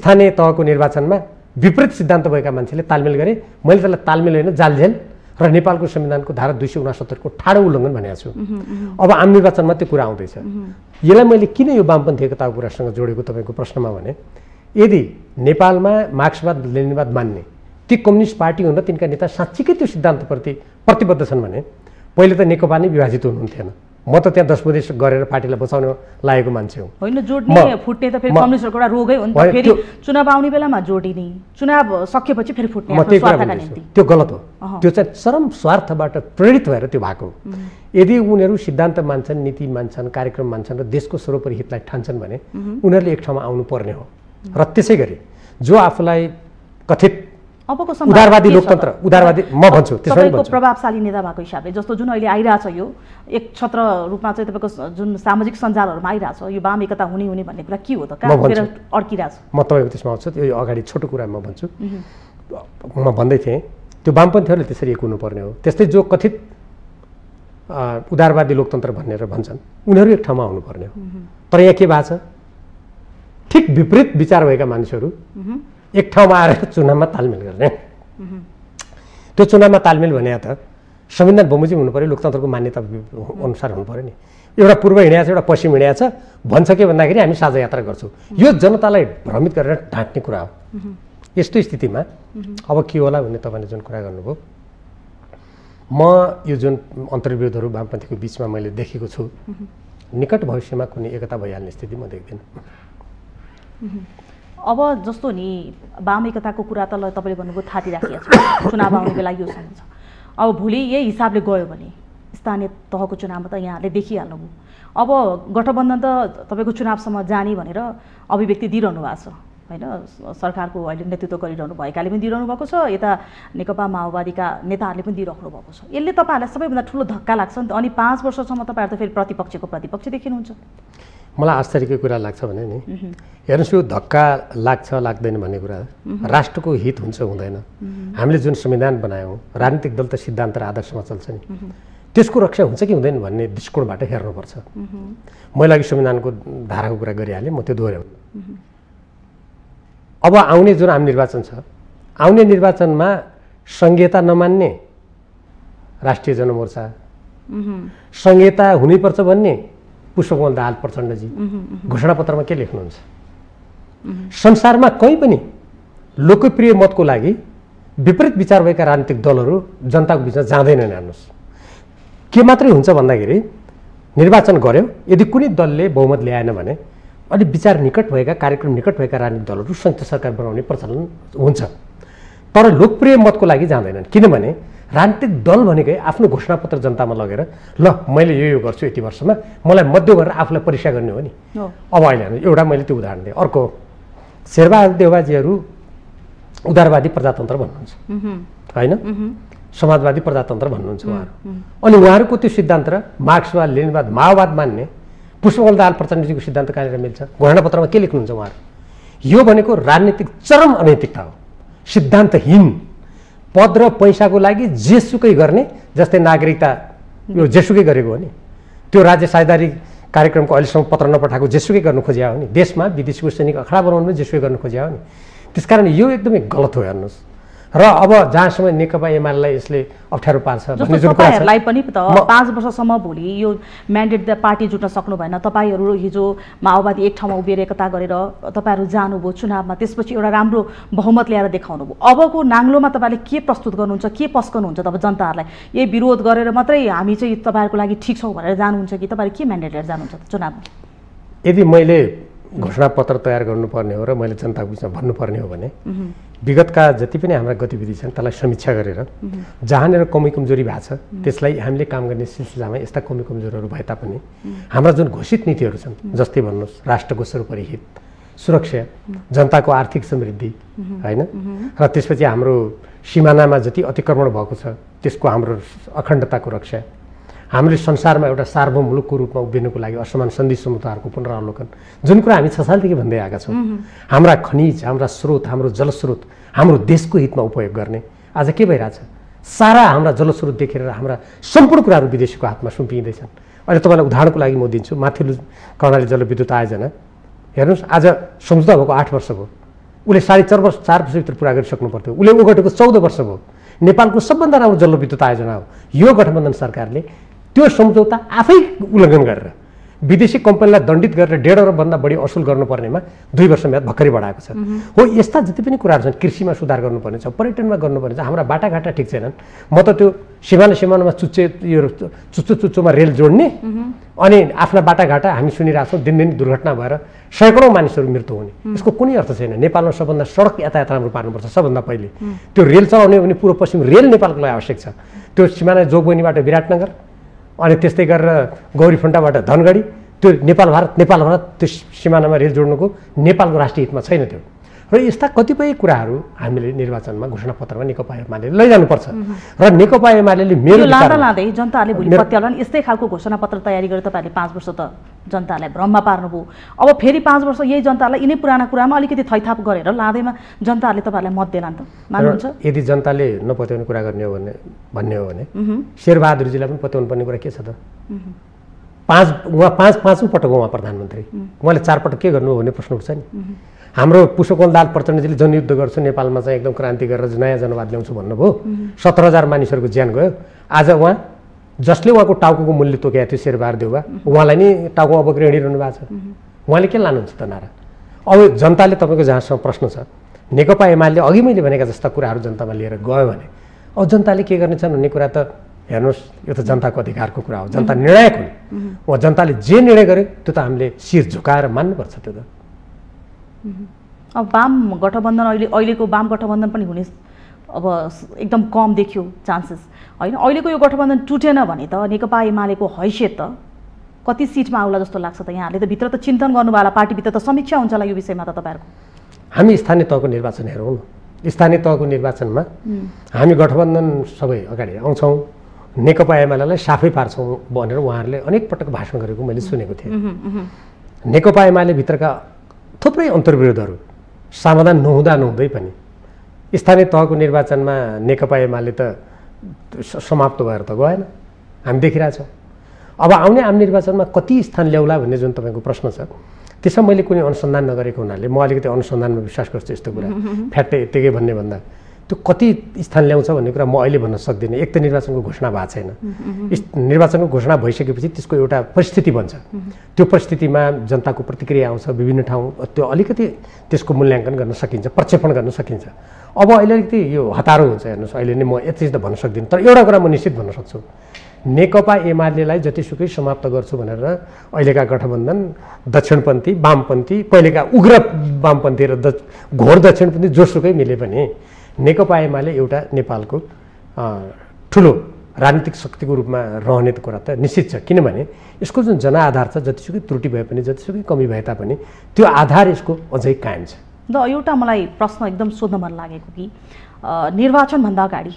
स्थानीय तहको निर्वाचनमा विपरीत सिद्धान्त भएका मान्छेले तालमेल गरे, मैले त्यसलाई तालमेल होइन जालझेल र नेपालको संविधानको धारा दुई सौ उनासत्तरको ठाडो उल्लङ्घन भनेको छु। अब आम निर्वाचनमा त्यो कुरा आउँदैछ। यसलाई मैले किन यो वामपन्थी एकताको कुरासँग जोडेको तपाईँको प्रश्नमा भने यदि नेपालमा मार्क्सवाद लेनिनवाद मान्ने ती कम्युनिस्ट पार्टी हुन र तिनका नेता साँच्चीकै त्यो सिद्धान्तप्रति प्रतिबद्ध छन् भने पहिले त नेकपा नै विभाजित हुनुहुन्थेन। म त त्यहाँ दस बदेश गरेर पार्टीलाई बचाउन लागेको मान्छे हो होइन। जोड्ने फुट्ने त फेरि कम्युनिस्टहरुको एउटा रोगै हो नि त, फेरि चुनाव आउने बेलामा जोडिने, चुनाव सकेपछि फेरि फुट्ने, आफ्नो स्वार्थका निम्ति त्यो गलत हो। त्यो चाहिँ चरम स्वार्थबाट प्रेरित भएर त्यो भएको हो। यदि उनीहरु सिद्धान्त मान्छन्, नीति मान्छन्, कार्यक्रम मान्छन् र देशको सर्वोपरि हितलाई ठान्छन् भने उनीहरुले एक ठाउँमा आउनु पर्ने हो। र त्यसै गरी जो आफूलाई कथित अबको उदारवादी लोकतन्त्र उदारवादी म भन्छु त्यसैको प्रभावशाली नेता भएको हिसाबले जस्तो जुन अहिले आइरहेछ यो एक छत्र रूपमा चाहिँ तपाईको जुन सामाजिक सञ्जालहरुमा आइरहेछ यो वाम एकता हुने हुने भन्ने कुरा के हो त? कहाँ गएर अड्किरहेछ? म तपाईको त्यसमा आउँछु। यो अगाडि छोटो कुरा म भन्छु, म भन्दै थिएँ त्यो वामपन्थीहरुले त्यसरी एक हुनुपर्ने हो। त्यस्तै जो कथित उदारवादी लोकतन्त्र भनेर भन्छन् उनीहरु एक ठाउँमा आउनुपर्ने हो। तर यहाँ के भएको छ, ठिक विपरीत विचार भएका मानिसहरु एक ठाउँमा आएर चुनावमा तालमेल गर्ने। त्यो चुनावमा तालमेल भने त संविधान बमोजिम हुनु पर्यो, लोकतन्त्रको मान्यता अनुसार हुनु पर्यो नि। एउटा पूर्व हिँडेको छ, एउटा पश्चिम हिँडेको छ, भन्छ के भन्दाखेरि हामी साझा यात्रा गर्छौँ। यो जनतालाई भ्रमित गरेर ढाँट्ने कुरा हो। यस्तो स्थितिमा अब के होला भन्ने तपाईँले जुन कुरा गर्नुभयो, म यो जुन अन्तर्विरोधहरू वामपन्थीको बिचमा मैले देखेको छु निकट भविष्यमा कुनै एकता भइहाल्ने स्थिति म देख्दिनँ। अब जस्तो नि वाम एकताको कुरा त तपाईँले भन्नुभयो थाती राखिया छ, चुनाव आउने बेला यो हुन्छ। अब भोलि यही हिसाबले गयो भने स्थानीय तहको चुनावमा त यहाँले देखिहाल्नुभयो अब गठबन्धन त तपाईँको चुनावसम्म जाने भनेर अभिव्यक्ति दिइरहनु भएको छ हैन, सरकारको अहिले नेतृत्व गरिरहनु भएकाले पनि दिइरहनु भएको छ, यता नेकपा माओवादीका नेताहरूले पनि दिइराख्नु भएको छ। यसले तपाईँहरूलाई सबैभन्दा ठुलो धक्का लाग्छ नि त, अनि पाँच वर्षसम्म तपाईहरु त फेरि प्रतिपक्षको प्रतिपक्ष देखिनुहुन्छ। मलाई आश्चर्यको कुरा लाग्छ भने नि हेर्नुहोस् यो धक्का लाग्छ लाग्दैन भन्ने कुरा राष्ट्रको हित हुन्छ हुँदैन। हामीले जुन संविधान बनायौँ राजनीतिक दल त सिद्धान्त र आदर्शमा चल्छ नि, त्यसको रक्षा हुन्छ कि हुँदैन भन्ने दृष्टिकोणबाट हेर्नुपर्छ। मैले अघि संविधानको धाराको कुरा गरिहालेँ, म त्यो दोहोऱ्याउनु। अब आउने जुन आम निर्वाचन छ, आउने निर्वाचनमा संहिता नमान्ने राष्ट्रिय जनमोर्चा, संहिता हुनैपर्छ भन्ने पुष्पकमल दाहाल प्रचण्डजी घोषणापत्रमा के लेख्नुहुन्छ? संसारमा कहीँ पनि लोकप्रिय मतको लागि विपरीत विचार भएका राजनीतिक दलहरू जनताको बीचमा जाँदैनन्। हेर्नुस् के मात्रै हुन्छ भन्दाखेरि निर्वाचन गर्यो, यदि कुनै दलले बहुमत ल्याएन भने अलि विचार निकट भएका, कार्यक्रम निकट भएका राजनीतिक दलहरू संयुक्त सरकार बनाउने प्रचलन हुन्छ, तर लोकप्रिय मतको लागि जाँदैनन्। किनभने राजनीतिक दल भनेकै आफ्नो घोषणापत्र जनतामा लगेर ल मैले यो यो गर्छु यति वर्षमा, मलाई मध्य गरेर आफूलाई परीक्षा गर्ने हो नि। अब अहिले एउटा मैले त्यो उदाहरण दिएँ। अर्को शेरबहादुर देउवाजीहरू उदारवादी प्रजातन्त्र भन्नुहुन्छ हैन, समाजवादी प्रजातन्त्र भन्नुहुन्छ उहाँहरू। अनि उहाँहरूको त्यो सिद्धान्त र मार्क्सवाद, लेनिनवाद, माओवाद मान्ने पुष्पकमल दाहाल प्रचण्डजीको सिद्धान्त कहाँनिर मिल्छ? घोषणापत्रमा के लेख्नुहुन्छ उहाँहरू? यो भनेको राजनीतिक चरम अनैतिकता हो, सिद्धान्तहीन, पद र पैसाको लागि जेसुकै गर्ने। जस्तै नागरिकता यो जेसुकै गरेको हो नि, त्यो राज्य साझेदारी कार्यक्रमको अहिलेसम्म पत्र नपठाएको जेसुकै गर्नु खोज्या हो नि, देशमा विदेशीको सैनिक अखडा बनाउनु जेसुकै गर्नु खोज्या हो नि। त्यसकारण यो एकदमै गलत हो। हेर्नुहोस् र अब जहाँसम्म नेकपा एमालेलाई यसले अप्ठ्यारो पार्छ भन्ने जुन कुरा छ, तपाईहरुलाई पनि त पाँच वर्षसम्म भोलि यो म्यान्डेट द पार्टी जुट्न सक्नु भएन। तपाईहरु हिजो माओवादी एक ठाउँमा उभिएर एकता गरेर तपाईहरु जानुभयो चुनावमा, त्यसपछि एउटा राम्रो बहुमत ल्याएर देखाउनु भयो। अबको नाङ्लोमा तपाईले के प्रस्तुत गर्नुहुन्छ, के पस्कनुहुन्छ तब जनताहरुलाई? यही विरोध गरेर मात्रै हामी चाहिँ तपाईहरुको लागि ठीक छौ भनेर जानुहुन्छ कि तपाईले के म्यान्डेट लिएर जानुहुन्छ चुनावमा? यदि मैले घोषणापत्र तयार गर्नुपर्ने हो र मैले जनताको बिचमा भन्नुपर्ने हो भने विगतका जति पनि हाम्रा गतिविधि छन् त्यसलाई समीक्षा गरेर जहाँनिर कमी कमजोरी भएको छ त्यसलाई हामीले काम गर्ने सिलसिलामा यस्ता कमी कमजोरीहरू भए तापनि हाम्रा जुन घोषित नीतिहरू छन्, जस्तै भन्नुहोस् राष्ट्रको सर्वोपरि हित, सुरक्षा, जनताको आर्थिक समृद्धि हैन, र त्यसपछि हाम्रो सीमानामा जति अतिक्रमण भएको छ त्यसको हाम्रो अखण्डताको रक्षा, हामीले संसारमा एउटा सार्वभौम मुलुकको रूपमा उभिनुको लागि असमान सन्धि समुदायहरूको पुनरावलोकन, जुन कुरा हामी छ सालदेखि भन्दै आएका छौँ। हाम्रा खनिज, हाम्रा स्रोत, हाम्रो जलस्रोत हाम्रो देशको हितमा उपयोग गर्ने। आज के भइरहेछ? सारा हाम्रा जलस्रोत देखेर हाम्रा सम्पूर्ण कुराहरू विदेशीको हातमा सुम्पिँदैछन्। अहिले तपाईँलाई उदाहरणको लागि म दिन्छु, माथिल्लो कर्णाली जलविद्युत आयोजना हेर्नुहोस्, आज सम्झौता भएको आठ वर्ष भयो, उसले साढे चार वर्ष चार वर्षभित्र पुरा गरिसक्नु पर्थ्यो, उसले ओगटेको चौध वर्ष भयो। नेपालको सबभन्दा राम्रो जलविद्युत आयोजना हो। यो गठबन्धन सरकारले त्यो सम्झौता आफै उल्लङ्घन गरेर विदेशी कम्पनीलाई दण्डित गरेर डेढ अरबभन्दा बढी असुल गर्नुपर्नेमा दुई वर्ष म्याद भर्खरै बढाएको छ। हो, यस्ता जति पनि कुराहरू छन्, कृषिमा सुधार गर्नुपर्ने छ, पर्यटनमा गर्नुपर्ने छ, हाम्रा बाटाघाटा ठिक छैनन्। म त त्यो सिमाना सिमानामा चुच्चे यो चुच्चो चुच्चोमा रेल जोड्ने, अनि आफ्ना बाटाघाटा हामी सुनिरहेछौँ दिनदिन दुर्घटना भएर सैकडौँ मानिसहरू मृत्यु हुने, यसको कुनै अर्थ छैन। नेपालमा सबभन्दा सडक यातायात राम्रो पार्नुपर्छ सबभन्दा पहिले। त्यो रेल चलाउने हो भने पूर्व पश्चिम रेल नेपालको लागि आवश्यक छ। त्यो सिमाना जोगबनीबाट विराटनगर, अनि त्यस्तै गरेर गौरीफन्टाबाट धनगढी, त्यो नेपाल भारत नेपाल भारत त्यो सिमानामा रेल जोड्नुको नेपालको राष्ट्रिय हितमा छैन त्यो। र यस्ता कतिपय कुराहरू हामीले निर्वाचनमा घोषणापत्रमा नेकपा एमाले लैजानुपर्छ। र नेकपा एमाले मेरो लाँदा लाँदै जनताले भोलि पत्याउलान्, यस्तै खालको घोषणापत्र तयारी गरेर तपाईँहरूले पाँच वर्ष त जनतालाई भ्रममा पार्नुभयो। अब फेरि पाँच वर्ष यही जनतालाई यिनै पुराना कुरामा अलिकति थैथाप गरेर लाँदैमा जनताले तपाईँहरूलाई मत दिएलान् त मान्नुहुन्छ? यदि जनताले नपत्याउने कुरा गर्ने हो भने भन्ने हो भने शेरबहादुरजीलाई पनि पत्याउनु पर्ने कुरा के छ त? पाँच उहाँ पाँच पाँचौँ पटक उहाँ प्रधानमन्त्री, उहाँले चारपटक के गर्नु भन्ने प्रश्न उठ्छ नि। हाम्रो पुष्पकमल दाहाल प्रचण्डजीले जनयुद्ध गर्छु नेपालमा चाहिँ एकदम क्रान्ति गरेर नयाँ जनवाद ल्याउँछु भन्नुभयो, सत्र हजार मानिसहरूको ज्यान गयो। आज उहाँ जसले उहाँको टाउको मूल्य तोकेको थियो शेरबहादुर देउवा, उहाँलाई नै टाउको अबग्र हिँडिरहनु भएको छ। उहाँले के लानुहुन्छ त नारा? अब जनताले तपाईँको जहाँसम्म प्रश्न छ नेकपा एमाले अघि मैले भनेका जस्ता कुराहरू जनतामा लिएर गयो भने अब जनताले के गर्नेछन् भन्ने कुरा त हेर्नुहोस्, यो त जनताको अधिकारको कुरा हो। जनता निर्णायक हुन्, वा जनताले जे निर्णय गर्यो त्यो त हामीले शिर झुकाएर मान्नुपर्छ त्यो त। अब वाम गठबन्धन अहिले अहिलेको वाम गठबन्धन पनि हुने अब एकदम कम देखियो चान्सेस होइन? अहिलेको यो गठबन्धन टुटेन भने त नेकपा एमालेको हैसियत त कति सिटमा आउला जस्तो लाग्छ त? यहाँहरूले त भित्र त चिन्तन गर्नुभयो होला, पार्टीभित्र त समीक्षा हुन्छ होला यो विषयमा त तपाईँहरूको? हामी स्थानीय तहको निर्वाचन हेरौँ। स्थानीय तहको निर्वाचनमा हामी गठबन्धन सबै अगाडि आउँछौँ, नेकपा एमालेलाई साफै पार्छौँ भनेर उहाँहरूले अनेक पटक भाषण गरेको मैले सुनेको थिएँ। नेकपा एमाले भित्रका थुप्रै अन्तर्विरोधहरू समाधान नहुँदा नहुँदै पनि स्थानीय तहको निर्वाचनमा नेकपा एमाले त समाप्त भएर त गएन, हामी देखिरहेछौँ। अब आउने आम निर्वाचनमा कति स्थान ल्याउला भन्ने जुन तपाईँको प्रश्न छ त्यसमा मैले कुनै अनुसन्धान नगरेको हुनाले म अलिकति अनुसन्धानमा विश्वास गर्छु। यस्तो कुरा फ्याट्टै यत्तिकै भन्ने भन्दा त्यो कति स्थान ल्याउँछ भन्ने कुरा म अहिले भन्न सक्दिनँ। एक त निर्वाचनको घोषणा भएको छैन, निर्वाचनको घोषणा भइसकेपछि त्यसको एउटा परिस्थिति बन्छ, त्यो परिस्थितिमा जनताको प्रतिक्रिया आउँछ, विभिन्न ठाउँ त्यो अलिकति त्यसको मूल्याङ्कन गर्न सकिन्छ, प्रक्षेपण गर्न सकिन्छ। अब अलिकति यो हतारो हुन्छ हेर्नुस्, अहिले नै म यति त भन्न सक्दिनँ, तर एउटा कुरा म निश्चित भन्न सक्छु, नेकपा एमालेलाई जतिसुकै समाप्त गर्छु भनेर अहिलेका गठबन्धन दक्षिणपन्थी वामपन्थी, पहिलेका उग्र वामपन्थी र घोर दक्षिणपन्थी जोसुकै मिले पनि नेकपा एमाले एउटा नेपालको ठुलो राजनीतिक शक्तिको रूपमा रहने कुरा त निश्चित छ, किनभने यसको जुन जनाधार छ जतिसुकै त्रुटि भए पनि जतिसुकै कमी भए तापनि त्यो आधार यसको अझै कायम छ। ल एउटा मलाई प्रश्न एकदम सोध्न मन लागेको कि निर्वाचनभन्दा अगाडि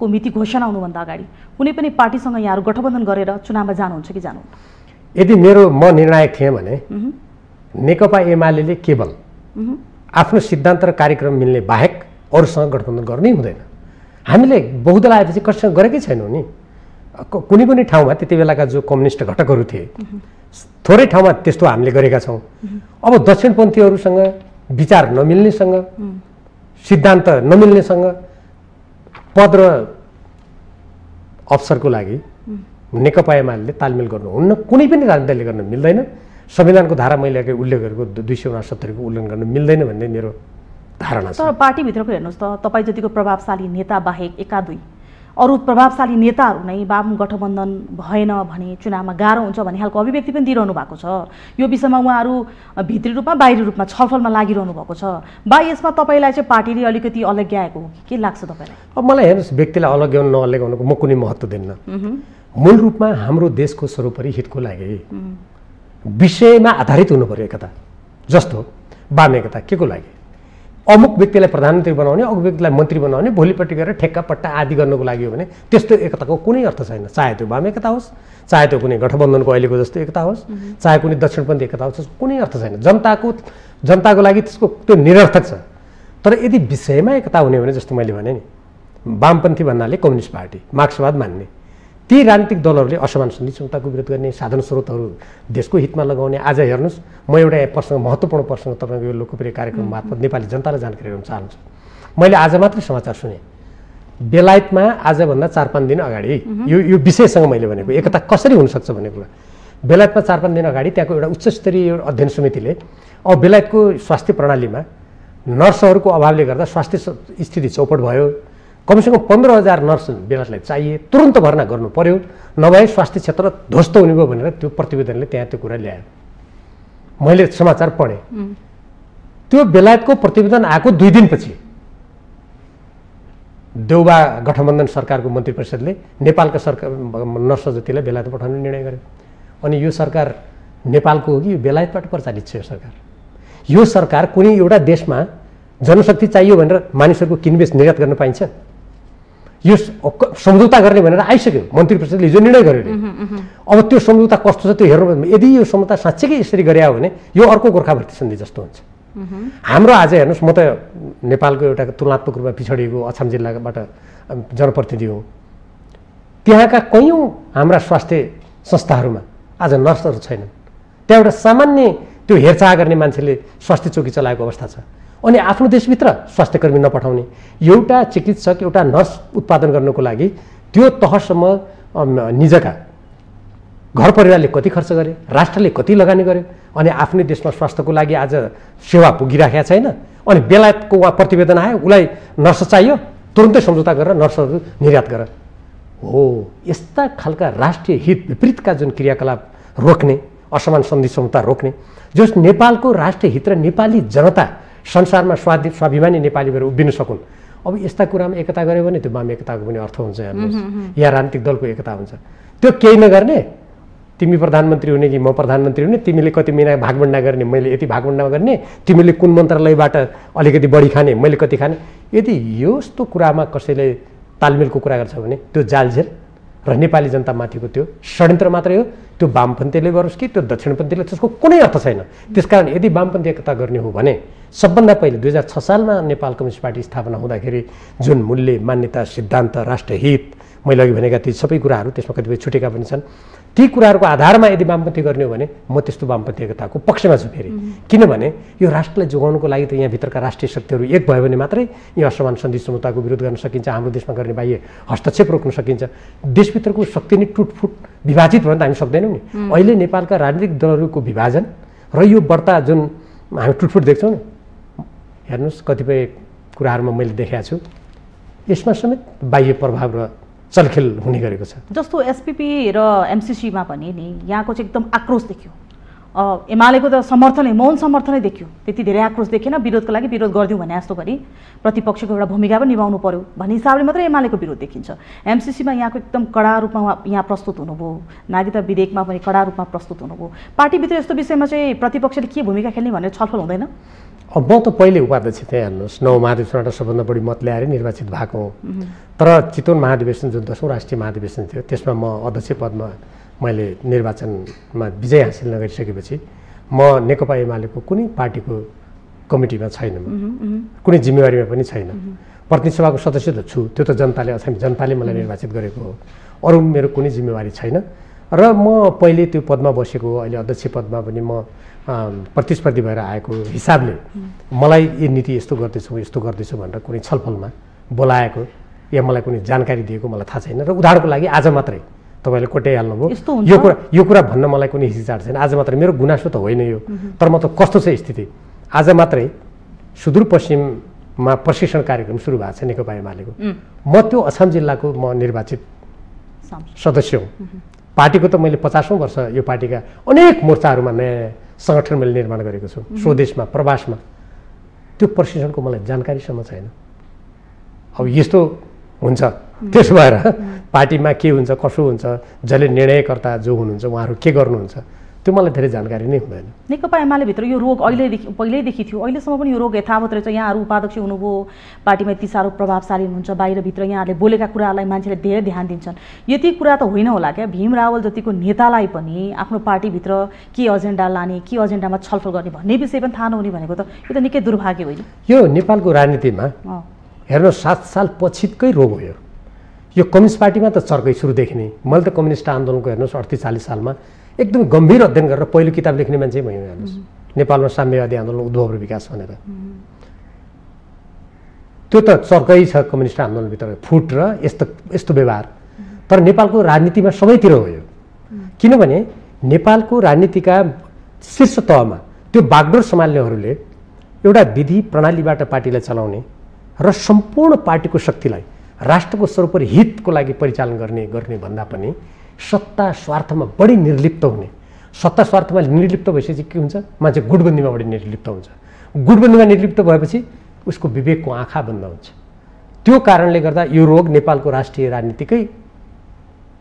को मिति घोषणा हुनुभन्दा अगाडि कुनै पनि पार्टीसँग यहाँहरू गठबन्धन गरेर चुनावमा जानुहुन्छ कि जानुहुन्न? यदि मेरो म निर्णायक थिएँ भने नेकपा एमाले केवल आफ्नो सिद्धान्त र कार्यक्रम मिल्ने बाहेक अरूसँग गठबन्धन गर्नै हुँदैन। हामीले बहुदल आएपछि कसैसँग गरेकै छैनौँ नि, कुनै कुनै ठाउँमा त्यति बेलाका जो कम्युनिस्ट घटकहरू थिए थोरै ठाउँमा त्यस्तो हामीले गरेका छौँ। अब दक्षिणपन्थीहरूसँग विचार नमिल्नेसँग सिद्धान्त नमिल्नेसँग पद र अवसरको लागि नेकपा एमाले तालमेल गर्नुहुन्न, कुनै पनि राजनीतिक दलले गर्न मिल्दैन। संविधानको धारा मैले अघि उल्लेख गरेको दुई सय उनासत्तरीको उल्लङ्घन गर्न मिल्दैन भन्ने मेरो धारणा छ। तर पार्टीभित्रको हेर्नुहोस् त, तपाईँ जतिको प्रभावशाली नेता बाहेक एका दुई अरू प्रभावशाली नेताहरू नै वाम गठबन्धन भएन भने चुनावमा गाह्रो हुन्छ भन्ने खालको अभिव्यक्ति पनि दिइरहनु भएको छ। यो विषयमा उहाँहरू भित्री रूपमा बाहिरी रूपमा छलफलमा लागिरहनु भएको छ वा यसमा तपाईँलाई चाहिँ पार्टीले अलिकति अलग्याएको हो कि के लाग्छ तपाईँलाई? अब मलाई हेर्नुहोस्, व्यक्तिलाई अलग्याउनु नअलग्याउनुको म कुनै महत्त्व दिन्न। मूल रूपमा हाम्रो देशको सर्वोपरि हितको लागि विषयमा आधारित हुनु पर्यो एकता। जस्तो वाम एकता के को लागि? अमुक व्यक्तिलाई प्रधानमन्त्री बनाउने, अमुक व्यक्तिलाई मन्त्री बनाउने, भोलिपट्टि गएर ठेक्का पट्टा आदि गर्नुको लागि हो भने त्यस्तो एकताको कुनै अर्थ छैन। चाहे त्यो वाम एकता होस्, चाहे त्यो कुनै गठबन्धनको अहिलेको जस्तो एकता होस्, चाहे कुनै दक्षिणपन्थी एकता होस्, कुनै अर्थ छैन। जनताको जनताको लागि त्यसको त्यो निरर्थक छ। तर यदि विषयमा एकता हुने भने जस्तो मैले भने नि, वामपन्थी भन्नाले कम्युनिस्ट पार्टी मार्क्सवाद मान्ने ती राजनीतिक दलहरूले असमान सन्धिसम्मताको विरोध गर्ने साधन स्रोतहरू देशको हितमा लगाउने। आज हेर्नुहोस्, म एउटा प्रसङ्ग महत्त्वपूर्ण प्रसङ्ग तपाईँको यो लोकप्रिय कार्यक्रम मार्फत नेपाली जनतालाई जानकारी गराउन चाहन्छु। मैले आज मात्रै समाचार सुने, बेलायतमा आजभन्दा चार पाँच दिन अगाडि यो यो विषयसँग मैले भनेको एकता कसरी हुनसक्छ भन्ने कुरा, बेलायतमा चार पाँच दिन अगाडि त्यहाँको एउटा उच्चस्तरीय अध्ययन समितिले अब बेलायतको स्वास्थ्य प्रणालीमा नर्सहरूको अभावले गर्दा स्वास्थ्य स्थिति चौपट भयो, कमसेकम पन्ध्र हजार नर्स बेलायतलाई चाहिए, तुरन्त भर्ना गर्नु पर्यो, नभए स्वास्थ्य क्षेत्र ध्वस्त हुने भयो भनेर त्यो प्रतिवेदनले त्यहाँ त्यो कुरा ल्यायो। मैले समाचार पढेँ, त्यो बेलायतको प्रतिवेदन आएको दुई दिनपछि देउवा गठबन्धन सरकारको मन्त्री परिषदले नेपालका सरकार नर्स जतिलाई बेलायत पठाउने निर्णय गर्यो। अनि यो सरकार नेपालको हो कि यो बेलायतबाट प्रचालित छ? यो सरकार यो सरकार कुनै एउटा देशमा जनशक्ति चाहियो भनेर मानिसहरूको किनबेच निर्यात गर्न पाइन्छ? यो सम्झौता गर्ने भनेर आइसक्यो, मन्त्री परिषदले हिजो निर्णय गर्यो। अब त्यो सम्झौता कस्तो छ त्यो हेर्नु। यदि यो सम्झौता साँच्चैकै यसरी गरे हो भने यो अर्को गोर्खाभर्ती सन्धि जस्तो हुन्छ। हाम्रो आज हेर्नुहोस्, म त नेपालको एउटा तुलनात्मक रूपमा पिछडिएको अछाम जिल्लाबाट जनप्रतिनिधि हो, त्यहाँका कयौँ हाम्रा स्वास्थ्य संस्थाहरूमा आज नर्सहरू छैनन्। त्यहाँ एउटा सामान्य त्यो हेरचाह गर्ने मान्छेले स्वास्थ्य चौकी चलाएको अवस्था छ। अनि आफ्नो देशभित्र स्वास्थ्यकर्मी नपठाउने, एउटा चिकित्सक एउटा नर्स उत्पादन गर्नको लागि त्यो तहसम्म निजका घर परिवारले कति खर्च गरे, राष्ट्रले कति लगानी गर्यो, अनि आफ्नै देशमा स्वास्थ्यको लागि आज सेवा पुगिराखेका छैन। अनि बेलायतको वा प्रतिवेदन आयो, उसलाई नर्स चाहियो, तुरुन्तै सम्झौता गरेर नर्सहरू निर्यात गर। हो, यस्ता खालका राष्ट्रिय हित विपरीतका जुन क्रियाकलाप रोक्ने, असमान सन्धि समता रोक्ने, जस नेपालको राष्ट्रिय हित र नेपाली जनता संसारमा स्वाधीन स्वाभिमानी नेपाली भएर उभिन सकुन्। अब यस्ता कुरामा एकता गऱ्यो भने त्यो वाम एकताको पनि अर्थ हुन्छ हेर्नुहोस्, या राजनीतिक दलको एकता हुन्छ। त्यो केही नगर्ने, तिमी प्रधानमन्त्री हुने कि म प्रधानमन्त्री हुने, तिमीले कति महिना भागभण्डा गर्ने, मैले यति भागभण्डा गर्ने, तिमीले कुन मन्त्रालयबाट अलिकति बढी खाने, मैले कति खाने। यदि यस्तो कुरामा कसैले तालमेलको कुरा गर्छ भने त्यो जालझेल र नेपाली जनतामाथिको त्यो षड्यन्त्र मात्रै हो। त्यो वामपन्थीले गरोस् कि त्यो दक्षिणपन्थीले, त्यसको कुनै अर्थ छैन। त्यसकारण यदि वामपन्थी एकता गर्ने हो भने सबभन्दा पहिले दुई हजार छ सालमा नेपाल कम्युनिस्ट पार्टी स्थापना हुँदाखेरि जुन मूल्य, मान्यता, सिद्धान्त, राष्ट्रहित, मैले अघि भनेका ती सबै कुराहरू, त्यसमा कतिपय छुटेका पनि छन्, ती कुराहरूको आधारमा यदि वामपन्थी गर्ने हो भने म त्यस्तो वामपन्थी एकताको पक्षमा छु फेरि। किनभने यो राष्ट्रलाई जोगाउनुको लागि त यहाँभित्रका राष्ट्रिय शक्तिहरू एक भयो भने मात्रै यो असमान सन्धि समताको विरोध गर्न सकिन्छ, हाम्रो देशमा गर्ने बाह्य हस्तक्षेप रोक्न सकिन्छ। देशभित्रको शक्ति नै टुटफुट विभाजित भयो भने त हामी सक्दैनौँ नि। अहिले नेपालका राजनीतिक दलहरूको विभाजन र यो वर्ता जुन हामी टुटफुट देख्छौँ नि, हेर्नुहोस् कतिपय कुराहरुमा मैले देखेको छु। यसमा समेत बाह्य प्रभाव र चलखेल हुने गरेको छ। जस्तो एसपीपी र एमसीसी मा पनि नि यहाँको चाहिँ एकदम आक्रोश देखियो, एमालेको त समर्थनै मौन समर्थनै देखियो, त्यति धेरै आक्रोश देखेन। विरोधको लागि विरोध गरिदिउँ भने जस्तो गरी प्रतिपक्षको एउटा भूमिका पनि निभाउनु पर्यो भन्ने हिसाबले मात्रै एमालेको विरोध देखिन्छ। एमसीसीमा यहाँको एकदम कडा रूपमा यहाँ प्रस्तुत हुनुभयो, नागरिकता विधेयकमा पनि कडा रूपमा प्रस्तुत हुनुभयो। पार्टीभित्र यस्तो विषयमा चाहिँ प्रतिपक्षले के भूमिका खेल्ने भनेर छलफल हुँदैन? अब म त पहिले उपाध्यक्ष थिएँ, हेर्नुहोस्, नौ महाधिवेशनबाट सबभन्दा बढी मत ल्याएर निर्वाचित भएको हो। तर चितवन महाधिवेशन जुन दसौँ राष्ट्रिय महाधिवेशन थियो त्यसमा म अध्यक्ष पदमा मैले निर्वाचनमा विजय हासिल नगरिसकेपछि म नेकपा एमालेको कुनै पार्टीको कमिटीमा छैन, कुनै जिम्मेवारीमा पनि छैन। प्रतिनिधि सभाको सदस्य त छु, त्यो त जनताले अथवा जनताले मलाई निर्वाचित गरेको हो, अरू मेरो कुनै जिम्मेवारी छैन। र म पहिले त्यो पदमा बसेको, अहिले अध्यक्ष पदमा पनि म प्रतिस्पर्धी भएर आएको हिसाबले मलाई यो नीति यस्तो गर्दैछु यस्तो गर्दैछु भनेर कुनै छलफलमा बोलाएको या मलाई कुनै जानकारी दिएको मलाई थाहा छैन। र उदाहरणको लागि आज मात्रै तपाईले कोट्याइहाल्नुभयो यो कुरा, यो कुरा भन्न मलाई कुनै हिचकिचाहट छैन। आज मात्रै मेरो गुनासो त होइन यो, तर म त कस्तो छ स्थिति, आज मात्रै सुदूरपश्चिममा प्रशिक्षण कार्यक्रम सुरु भएको छ नेकपा एमालेको। म त्यो असम जिल्लाको म निर्वाचित सदस्य हुँ। पार्टीको त मैले पचासौँ वर्ष यो पार्टीका अनेक मोर्चाहरूमा नयाँ सङ्गठन मैले निर्माण गरेको छु, स्वदेशमा प्रवासमा। त्यो प्रशिक्षणको मलाई जानकारीसम्म छैन। अब यस्तो हुन्छ, त्यसो भएर पार्टीमा के हुन्छ कसो हुन्छ, जसले निर्णयकर्ता जो हुनुहुन्छ उहाँहरू के गर्नुहुन्छ त्यो मलाई धेरै जानकारी नै हुँदैन। नेकपा एमाले भित्र यो रोग अहिलेदेखि पहिल्यैदेखि थियो, अहिलेसम्म पनि यो रोग यथावत रहेछ। यहाँहरू उपाध्यक्ष हुनुभयो, पार्टीमा यति साह्रो प्रभावशाली हुनुहुन्छ, बाहिरभित्र यहाँहरूले बोलेका कुरालाई मान्छेले धेरै ध्यान दिन्छन्। यति कुरा त होइन होला क्या, भीम रावल जतिको नेतालाई पनि आफ्नो पार्टीभित्र के एजेन्डा लाने के एजेन्डामा छलफल गर्ने भन्ने विषय पनि थाहा नहुने भनेको त यो त निकै दुर्भाग्य होइन। यो नेपालको राजनीतिमा हेर्नु सात साल पछिकै रोग हो। यो कम्युनिस्ट पार्टीमा त चर्कै सुरुदेखि नै, मैले त कम्युनिस्ट आन्दोलनको हेर्नुहोस् अडतिस चालिस सालमा एकदम गम्भीर अध्ययन गरेर पहिलो किताब लेख्ने मान्छे भयो। हेर्नुहोस् नेपालमा साम्यवादी आन्दोलन उद्भव र विकास भनेर, त्यो त चर्कै छ कम्युनिस्ट आन्दोलनभित्र फुट र यस्तो यस्तो व्यवहार। तर नेपालको राजनीतिमा सबैतिर हो यो, किनभने नेपालको राजनीतिका शीर्ष तहमा त्यो बागडोर सम्हाल्नेहरूले एउटा विधि प्रणालीबाट पार्टीलाई चलाउने र सम्पूर्ण पार्टीको शक्तिलाई राष्ट्रको सर्वोपरि हितको लागि परिचालन गर्ने गर्ने भन्दा पनि सत्ता स्वार्थमा बढी निर्लिप्त हुने। सत्ता स्वार्थमा निर्लिप्त भएपछि के हुन्छ, मान्छे गुटबन्दीमा बढी निर्लिप्त हुन्छ। गुटबन्दीमा निर्लिप्त भएपछि उसको विवेकको आँखा बन्द हुन्छ। त्यो कारणले गर्दा यो रोग नेपालको राष्ट्रिय राजनीतिकै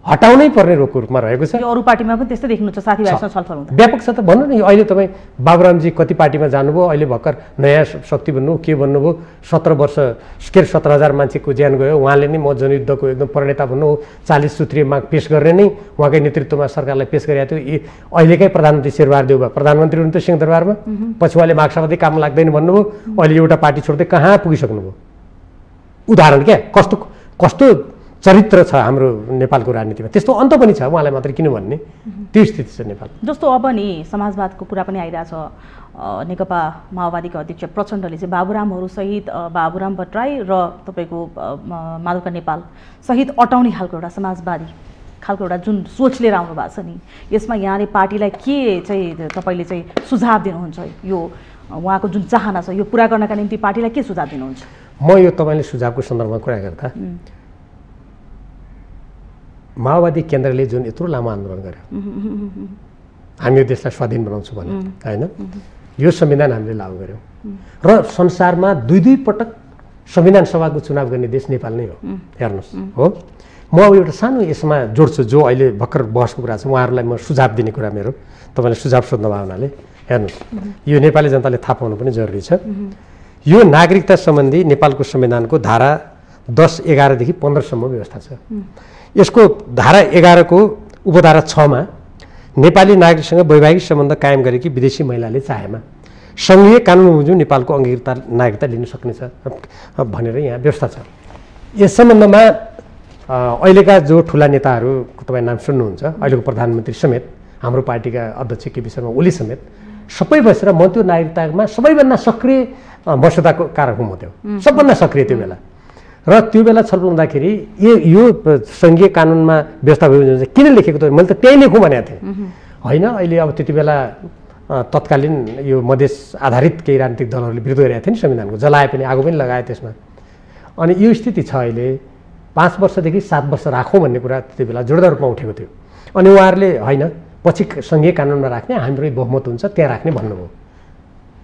हटाउनै पर्ने रोगको रूपमा रहेको छ। अरू पार्टीमा पनि त्यस्तै देख्नुहुन्छ, साथीभाइसँग छलफल हुन्छ, व्यापक छ। त भन्नु नि अहिले तपाईँ बाबुरामजी कति पार्टीमा जानुभयो, अहिले भर्खर नयाँ शक्ति भन्नु के भन्नुभयो, सत्र वर्ष के अरे सत्र हजार मान्छेको ज्यान गयो। उहाँले नै म जनयुद्धको एकदम प्रणेता भन्नु, चालिस सूत्रीय माग पेस गर्ने नै उहाँकै नेतृत्वमा सरकारलाई पेस गरेको थियो। अहिलेकै प्रधानमन्त्री शेरबहादुर देउवा प्रधानमन्त्री हुनुहुन्थ्यो सिंहदरबारमा, पछि उहाँले मागसावादी काम लाग्दैन भन्नुभयो, अहिले एउटा पार्टी छोड्दै कहाँ पुगिसक्नुभयो। उदाहरण क्या, कस्तो कस्तो चरित्र छ हाम्रो नेपालको राजनीतिमा, त्यस्तो अन्त पनि छ। उहाँलाई मात्रै किन भन्ने, त्यो स्थिति छ नेपाल। जस्तो अब नि समाजवादको कुरा पनि आइरहेछ। नेकपा माओवादीका अध्यक्ष प्रचण्डले चाहिँ बाबुरामहरूसहित बाबुराम भट्टराय र तपाईँको माधवका नेपाल सहित अटाउने खालको एउटा समाजवादी खालको एउटा जुन सोच लिएर आउनु भएको छ नि, यसमा यहाँले पार्टीलाई के चाहिँ तपाईँले चाहिँ सुझाव दिनुहुन्छ? यो उहाँको जुन चाहना छ यो पुरा गर्नका निम्ति पार्टीलाई के सुझाव दिनुहुन्छ? म यो तपाईँले सुझावको सन्दर्भमा कुरा गर्दा माओवादी केन्द्रले जुन यत्रो लामो आन्दोलन गर्यो, हामी यो देशलाई स्वाधीन बनाउँछु भने होइन, यो संविधान हामीले लागू गऱ्यौँ र संसारमा दुई दुई पटक संविधान सभाको चुनाव गर्ने देश नेपाल नै हो। हेर्नुहोस् हो, म अब एउटा सानो यसमा जोड्छु जो अहिले भर्खर बहसको कुरा छ, उहाँहरूलाई म सुझाव दिने कुरा मेरो। तपाईँले सुझाव सोध्नु भएको हुनाले हेर्नुहोस्, यो नेपाली जनताले थाहा पाउनु पनि जरुरी छ। यो नागरिकता सम्बन्धी नेपालको संविधानको धारा दस एघारदेखि पन्ध्रसम्म व्यवस्था छ। यसको धारा एघारको उपधारा छमा नेपाली नागरिकसँग वैवाहिक सम्बन्ध कायम गरेकी विदेशी महिलाले चाहेमा सङ्घीय कानुन बमोजिम नेपालको अङ्गीकृत नागरिकता लिन सक्नेछ भनेर यहाँ व्यवस्था छ। यस सम्बन्धमा अहिलेका जो ठुला नेताहरूको तपाईँ नाम सुन्नुहुन्छ, अहिलेको प्रधानमन्त्री समेत हाम्रो पार्टीका अध्यक्ष केपी शर्मा ओली समेत सबै बसेर म त्यो नागरिकतामा सबैभन्दा सक्रिय मस्यौदाको कारक हुँ, म त्यो सबभन्दा सक्रिय त्यो बेला। र त्यो बेला छलफल हुँदाखेरि यो यो सङ्घीय कानुनमा व्यवस्था भयो किन लेखेको त, मैले त त्यही लेखौँ भनेको थिएँ होइन। अहिले अब त्यति बेला तत्कालीन यो मधेस आधारित केही राजनीतिक दलहरूले विरोध गरेका थिए नि संविधानको, जलाए पनि आगो पनि लगाए त्यसमा। अनि यो स्थिति छ अहिले पाँच वर्षदेखि सात वर्ष राखौँ भन्ने कुरा त्यति बेला जोडदार रूपमा उठेको थियो। अनि उहाँहरूले होइन पछि सङ्घीय कानुनमा राख्ने, हाम्रो बहुमत हुन्छ त्यहाँ राख्ने भन्नुभयो।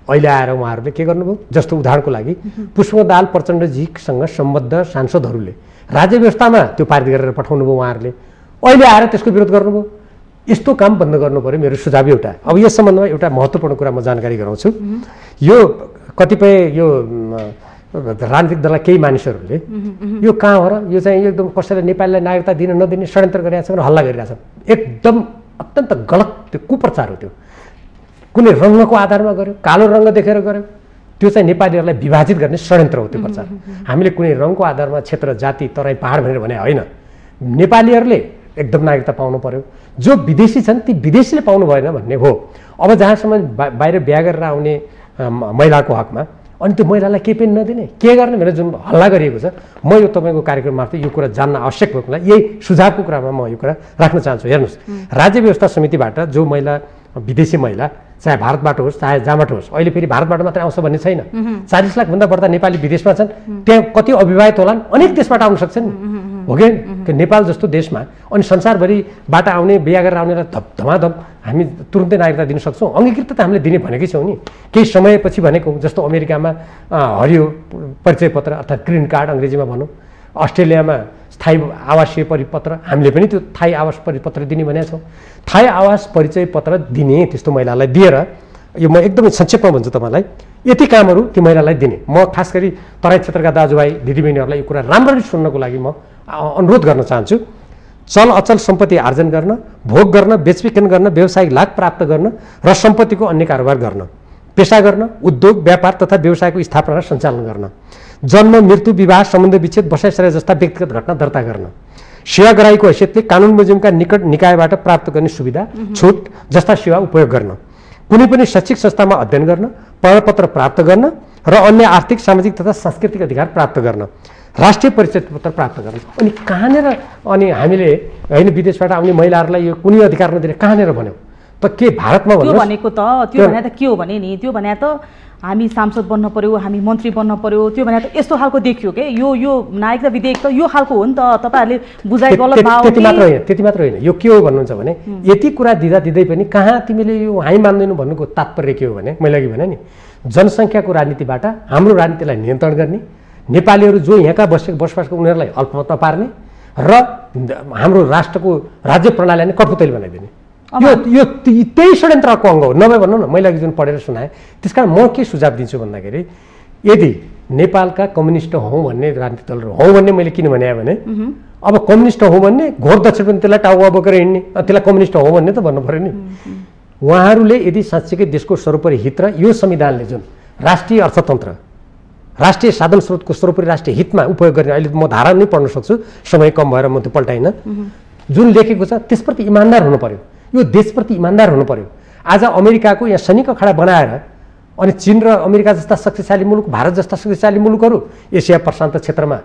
अहिले आएर उहाँहरूले के गर्नुभयो, जस्तो उदाहरणको लागि पुष्पकमल दाहाल प्रचण्डजीसँग सम्बद्ध सांसदहरूले राज्य व्यवस्थामा त्यो पारित गरेर पठाउनु भयो, उहाँहरूले अहिले आएर त्यसको विरोध गर्नुभयो। यस्तो काम बन्द गर्नुपर्यो, मेरो सुझाव एउटा। अब यस सम्बन्धमा एउटा महत्त्वपूर्ण कुरा म जानकारी गराउँछु। यो कतिपय यो राजनीतिक दलका केही मानिसहरूले यो कहाँ हो र, यो चाहिँ एकदम कसैले नेपालीलाई नागरिकता दिन नदिने षड्यन्त्र गरिरहेको छ भनेर हल्ला गरिरहेछन्। एकदम अत्यन्त गलत त्यो कुप्रचार हो। त्यो कुनै रङ्गको आधारमा गर्यो, कालो रङ्ग देखेर गर्यो, त्यो चाहिँ नेपालीहरूलाई विभाजित गर्ने षड्यन्त्र हो त्यो प्रचार। हामीले कुनै रङ्गको आधारमा क्षेत्र, जाति, तराई, पहाड भनेर भने होइन। नेपालीहरूले एकदम नागरिकता पाउनु पर्यो, जो विदेशी छन् ती विदेशीले पाउनु भएन भन्ने हो। अब जहाँसम्म बाहिर बिहा गरेर आउने महिलाको हकमा, अनि त्यो महिलालाई केही पनि नदिने, के गर्ने भनेर जुन हल्ला गरिएको छ, म यो तपाईँको कार्यक्रम मार्फत यो कुरा जान्न आवश्यक भएकोलाई यही सुझावको कुरामा म यो कुरा राख्न चाहन्छु। हेर्नुहोस्, राज्य व्यवस्था समितिबाट जो महिला, विदेशी महिला, चाहे भारतबाट होस् चाहे जहाँबाट होस्, अहिले फेरि भारतबाट मात्रै आउँछ भन्ने छैन, चालिस लाखभन्दा बढ्दा नेपाली विदेशमा छन्, त्यहाँ कति अविवाहित होलान्, अनेक देशबाट आउन सक्छन् हो कि नेपाल जस्तो देशमा। अनि संसारभरिबाट आउने, बिहा गरेर आउनेलाई धप धमाधप हामी तुरुन्तै नागरिकता दिन सक्छौँ? अङ्गीकृत त हामीले दिने भनेकै छौँ नि, केही समयपछि भनेको। जस्तो अमेरिकामा हरियो परिचय पत्र अर्थात् ग्रिन कार्ड अङ्ग्रेजीमा भनौँ, अस्ट्रेलियामा स्थायी आवासीय परिपत्र, हामीले पनि त्यो स्थायी आवास परिपत्र दिने भनेका छौँ। स्थायी आवास परिचय पत्र दिने त्यस्तो महिलालाई दिएर, यो म एकदमै संक्षेपमा भन्छु तपाईँलाई, यति कामहरू ती महिलालाई दिने। म खास गरी तराई क्षेत्रका दाजुभाइ दिदीबहिनीहरूलाई यो कुरा राम्ररी सुन्नको लागि म अनुरोध गर्न चाहन्छु। चल अचल सम्पत्ति आर्जन गर्न, भोग गर्न, बेचबिखन गर्न, व्यावसायिक लाभ प्राप्त गर्न र सम्पत्तिको अन्य कारोबार गर्न, पेसा गर्न, उद्योग, व्यापार तथा व्यवसायको स्थापना र सञ्चालन गर्न, जन्म, मृत्यु, विवाह, सम्बन्ध विच्छेद, बसाइसराई जस्ता व्यक्तिगत घटना दर्ता गर्न, सेवा गराईको हैसियतले कानुन बमोजिमका निकट निकायबाट प्राप्त गर्ने सुविधा, छुट जस्ता सेवा उपयोग गर्न, कुनै पनि शैक्षिक संस्थामा अध्ययन गर्न, प्रमाणपत्र प्राप्त गर्न र अन्य आर्थिक, सामाजिक तथा सांस्कृतिक अधिकार प्राप्त गर्न, राष्ट्रिय परिचय पत्र प्राप्त गर्न। अनि कहाँनिर अनि हामीले होइन विदेशबाट आउने महिलाहरूलाई यो कुनै अधिकार नदिने कहाँनिर भन्यौँ त? के भारतमा भनेको त त्यो भने त के हो भने नि, त्यो भने त हामी सांसद बन्न पर्यो, हामी मन्त्री बन्न पर्यो, त्यो भने त यस्तो खालको देखियो के यो यो नागरिकता विधेयक त यो खालको हो नि त। तपाईँहरूले बुझाइ गलत भयो। त्यति मात्र होइन, त्यति मात्र होइन, यो के हो भन्नुहुन्छ भने यति कुरा दिँदा दिँदै पनि कहाँ तिमीले यो हामी मान्दैनौ भन्नुको तात्पर्य के हो भने, मैले अघि भने नि, जनसङ्ख्याको राजनीतिबाट हाम्रो राजनीतिलाई नियन्त्रण गर्ने, नेपालीहरू जो यहाँका बसेको बसोबासको उनीहरूलाई अल्पमतमा पार्ने र हाम्रो राष्ट्रको राज्य प्रणाली नै कठपुतली बनाइदिने, यो यो त्यही षड्यन्त्रको अङ्ग हो। नभए भनौँ न, मैले अघि जुन पढेर सुनाएँ, त्यस कारण म के सुझाव दिन्छु भन्दाखेरि, यदि नेपालका कम्युनिस्ट हौँ भन्ने राजनीतिक दलहरू हौँ भन्ने मैले किन भने भने अब कम्युनिस्ट हौँ भन्ने घोर दक्षिण पनि त्यसलाई टाउवा बोकेर हिँड्ने, त्यसलाई कम्युनिस्ट हौँ भन्ने त भन्नु पऱ्यो नि। उहाँहरूले यदि साँच्चीकै देशको सर्वोपरि हित र यो संविधानले जुन राष्ट्रिय अर्थतन्त्र, राष्ट्रिय साधन स्रोतको सर्वोपरि राष्ट्रिय हितमा उपयोग गर्ने, अहिले म धारा नै पढ्न सक्छु, समय कम भएर म त्यो पल्टाइन, जुन लेखेको छ त्यसप्रति इमान्दार हुनु पर्यो, यो देशप्रति इमान्दार हुनु पर्यो। आज अमेरिकाको यहाँ सैनिक अखाडा बनाएर अनि चीन र अमेरिका जस्ता शक्तिशाली मुलुक, भारत जस्ता शक्तिशाली मुलुकहरू एसिया प्रशान्त क्षेत्रमा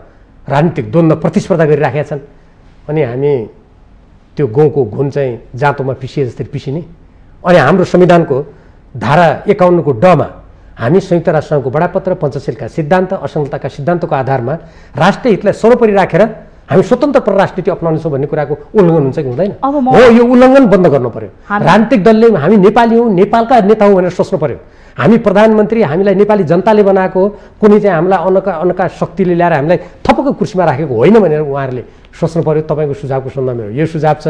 राजनीतिक द्वन्द्व प्रतिस्पर्धा गरिराखेका छन्। अनि हामी त्यो गहुँको घुन चाहिँ जाँतोमा पिसिए जस्तै पिसिने। अनि हाम्रो संविधानको धारा एकाउन्नको डमा हामी संयुक्त राष्ट्रसङ्घको बडापत्र, पञ्चशीलका सिद्धान्त, असङ्गताका सिद्धान्तको आधारमा राष्ट्रिय हितलाई सर्वोपरि राखेर हामी स्वतन्त्र परराष्ट्रनीति अपनाउनेछौँ भन्ने कुराको उल्लङ्घन हुन्छ कि हुँदैन? हो, यो उल्लङ्घन बन्द गर्नु पर्यो। राजनीतिक दलले हामी नेपाली हौँ, नेपालका नेता हौँ भनेर सोच्नु पर्यो। हामी प्रधानमन्त्री हामीलाई नेपाली जनताले बनाएको हो, कुनै चाहिँ हामीलाई अनका अनका शक्तिले ल्याएर हामीलाई थपको कुर्सीमा राखेको होइन भनेर उहाँहरूले सोच्नु पर्यो। तपाईँको सुझावको सन्दर्भमा मेरो यो सुझाव छ।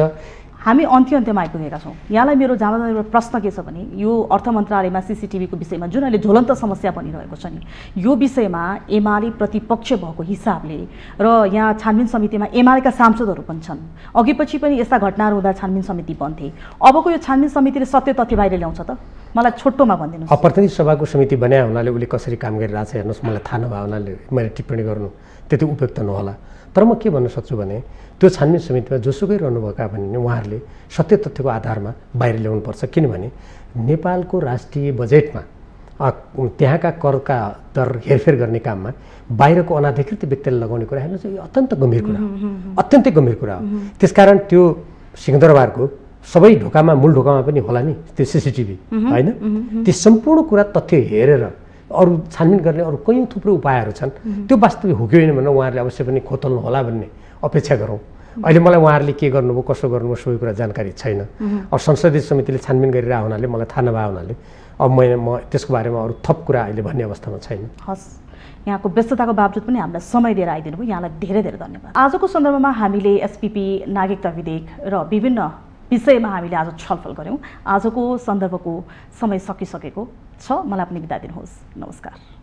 हामी अन्त्य अन्त्यमा आइपुगेका छौँ। यहाँलाई मेरो जाँदा मेरो प्रश्न के छ भने, यो अर्थ मन्त्रालयमा सिसिटिभीको विषयमा जुन अहिले ज्वलन्त समस्या बनिरहेको छ नि, यो विषयमा एमाले प्रतिपक्ष भएको हिसाबले र यहाँ छानबिन समितिमा एमालेका सांसदहरू पनि छन्, अघि पछि पनि यस्ता घटनाहरू हुँदा छानबिन समिति बन्थे, अबको यो छानबिन समितिले सत्य तथ्य बाहिर ल्याउँछ त? मलाई छोटोमा भनिदिनुहोस्। प्रतिनिधि सभाको समिति बनाए हुनाले उसले कसरी काम गरिरहेको छ हेर्नुहोस्, मलाई थाहा नभए हुनाले मैले टिप्पणी गर्नु त्यति उपयुक्त नहोला। तर म के भन्न सक्छु भने, त्यो छानबिन समितिमा जोसुकै रहनुभएका भने उहाँहरूले सत्य तथ्यको आधारमा बाहिर ल्याउनुपर्छ। किनभने नेपालको राष्ट्रिय बजेटमा त्यहाँका करका दर हेरफेर गर्ने काममा बाहिरको अनाधिकृत व्यक्तिले लगाउने कुरा हेर्नुहोस्, यो अत्यन्त गम्भीर कुरा हो, अत्यन्तै गम्भीर कुरा हो। त्यसकारण त्यो सिंहदरबारको सबै ढोकामा मूल ढोकामा पनि होला नि त्यो सीसीटीभी हैन। त्यो सम्पूर्ण कुरा तथ्य हेरेर अरु छानबिन गर्ने अरु कयौं थुप्रै उपायहरु छन्, त्यो वास्तविक हो कि होइन भनेर उहाँहरुले अवश्य पनि खोतल्नु होला भन्ने अपेक्षा गरौं। अहिले मलाई उहाँहरुले के गर्नुभयो कसो गर्नुभयो सबै कुरा जानकारी छैन। अब संसदीय समितिले छानबिन गरिरहेको हुनाले मलाई थाहा नभएको हुनाले अब मैले म त्यसको बारेमा अरु थप कुरा अहिले भन्ने अवस्थामा छैन। हस्, यहाँको व्यस्तताको बावजुद पनि हामीलाई समय दिएर आइदिनु भयो, यहाँलाई धेरै धेरै धन्यवाद। आजको सन्दर्भमा हामीले एसपीपी, नागरिकता विधेयक र विभिन्न विषयमा हामीले आज छलफल गऱ्यौँ। आजको सन्दर्भको समय सकिसकेको छ, मलाई पनि बिदा दिनुहोस्। नमस्कार।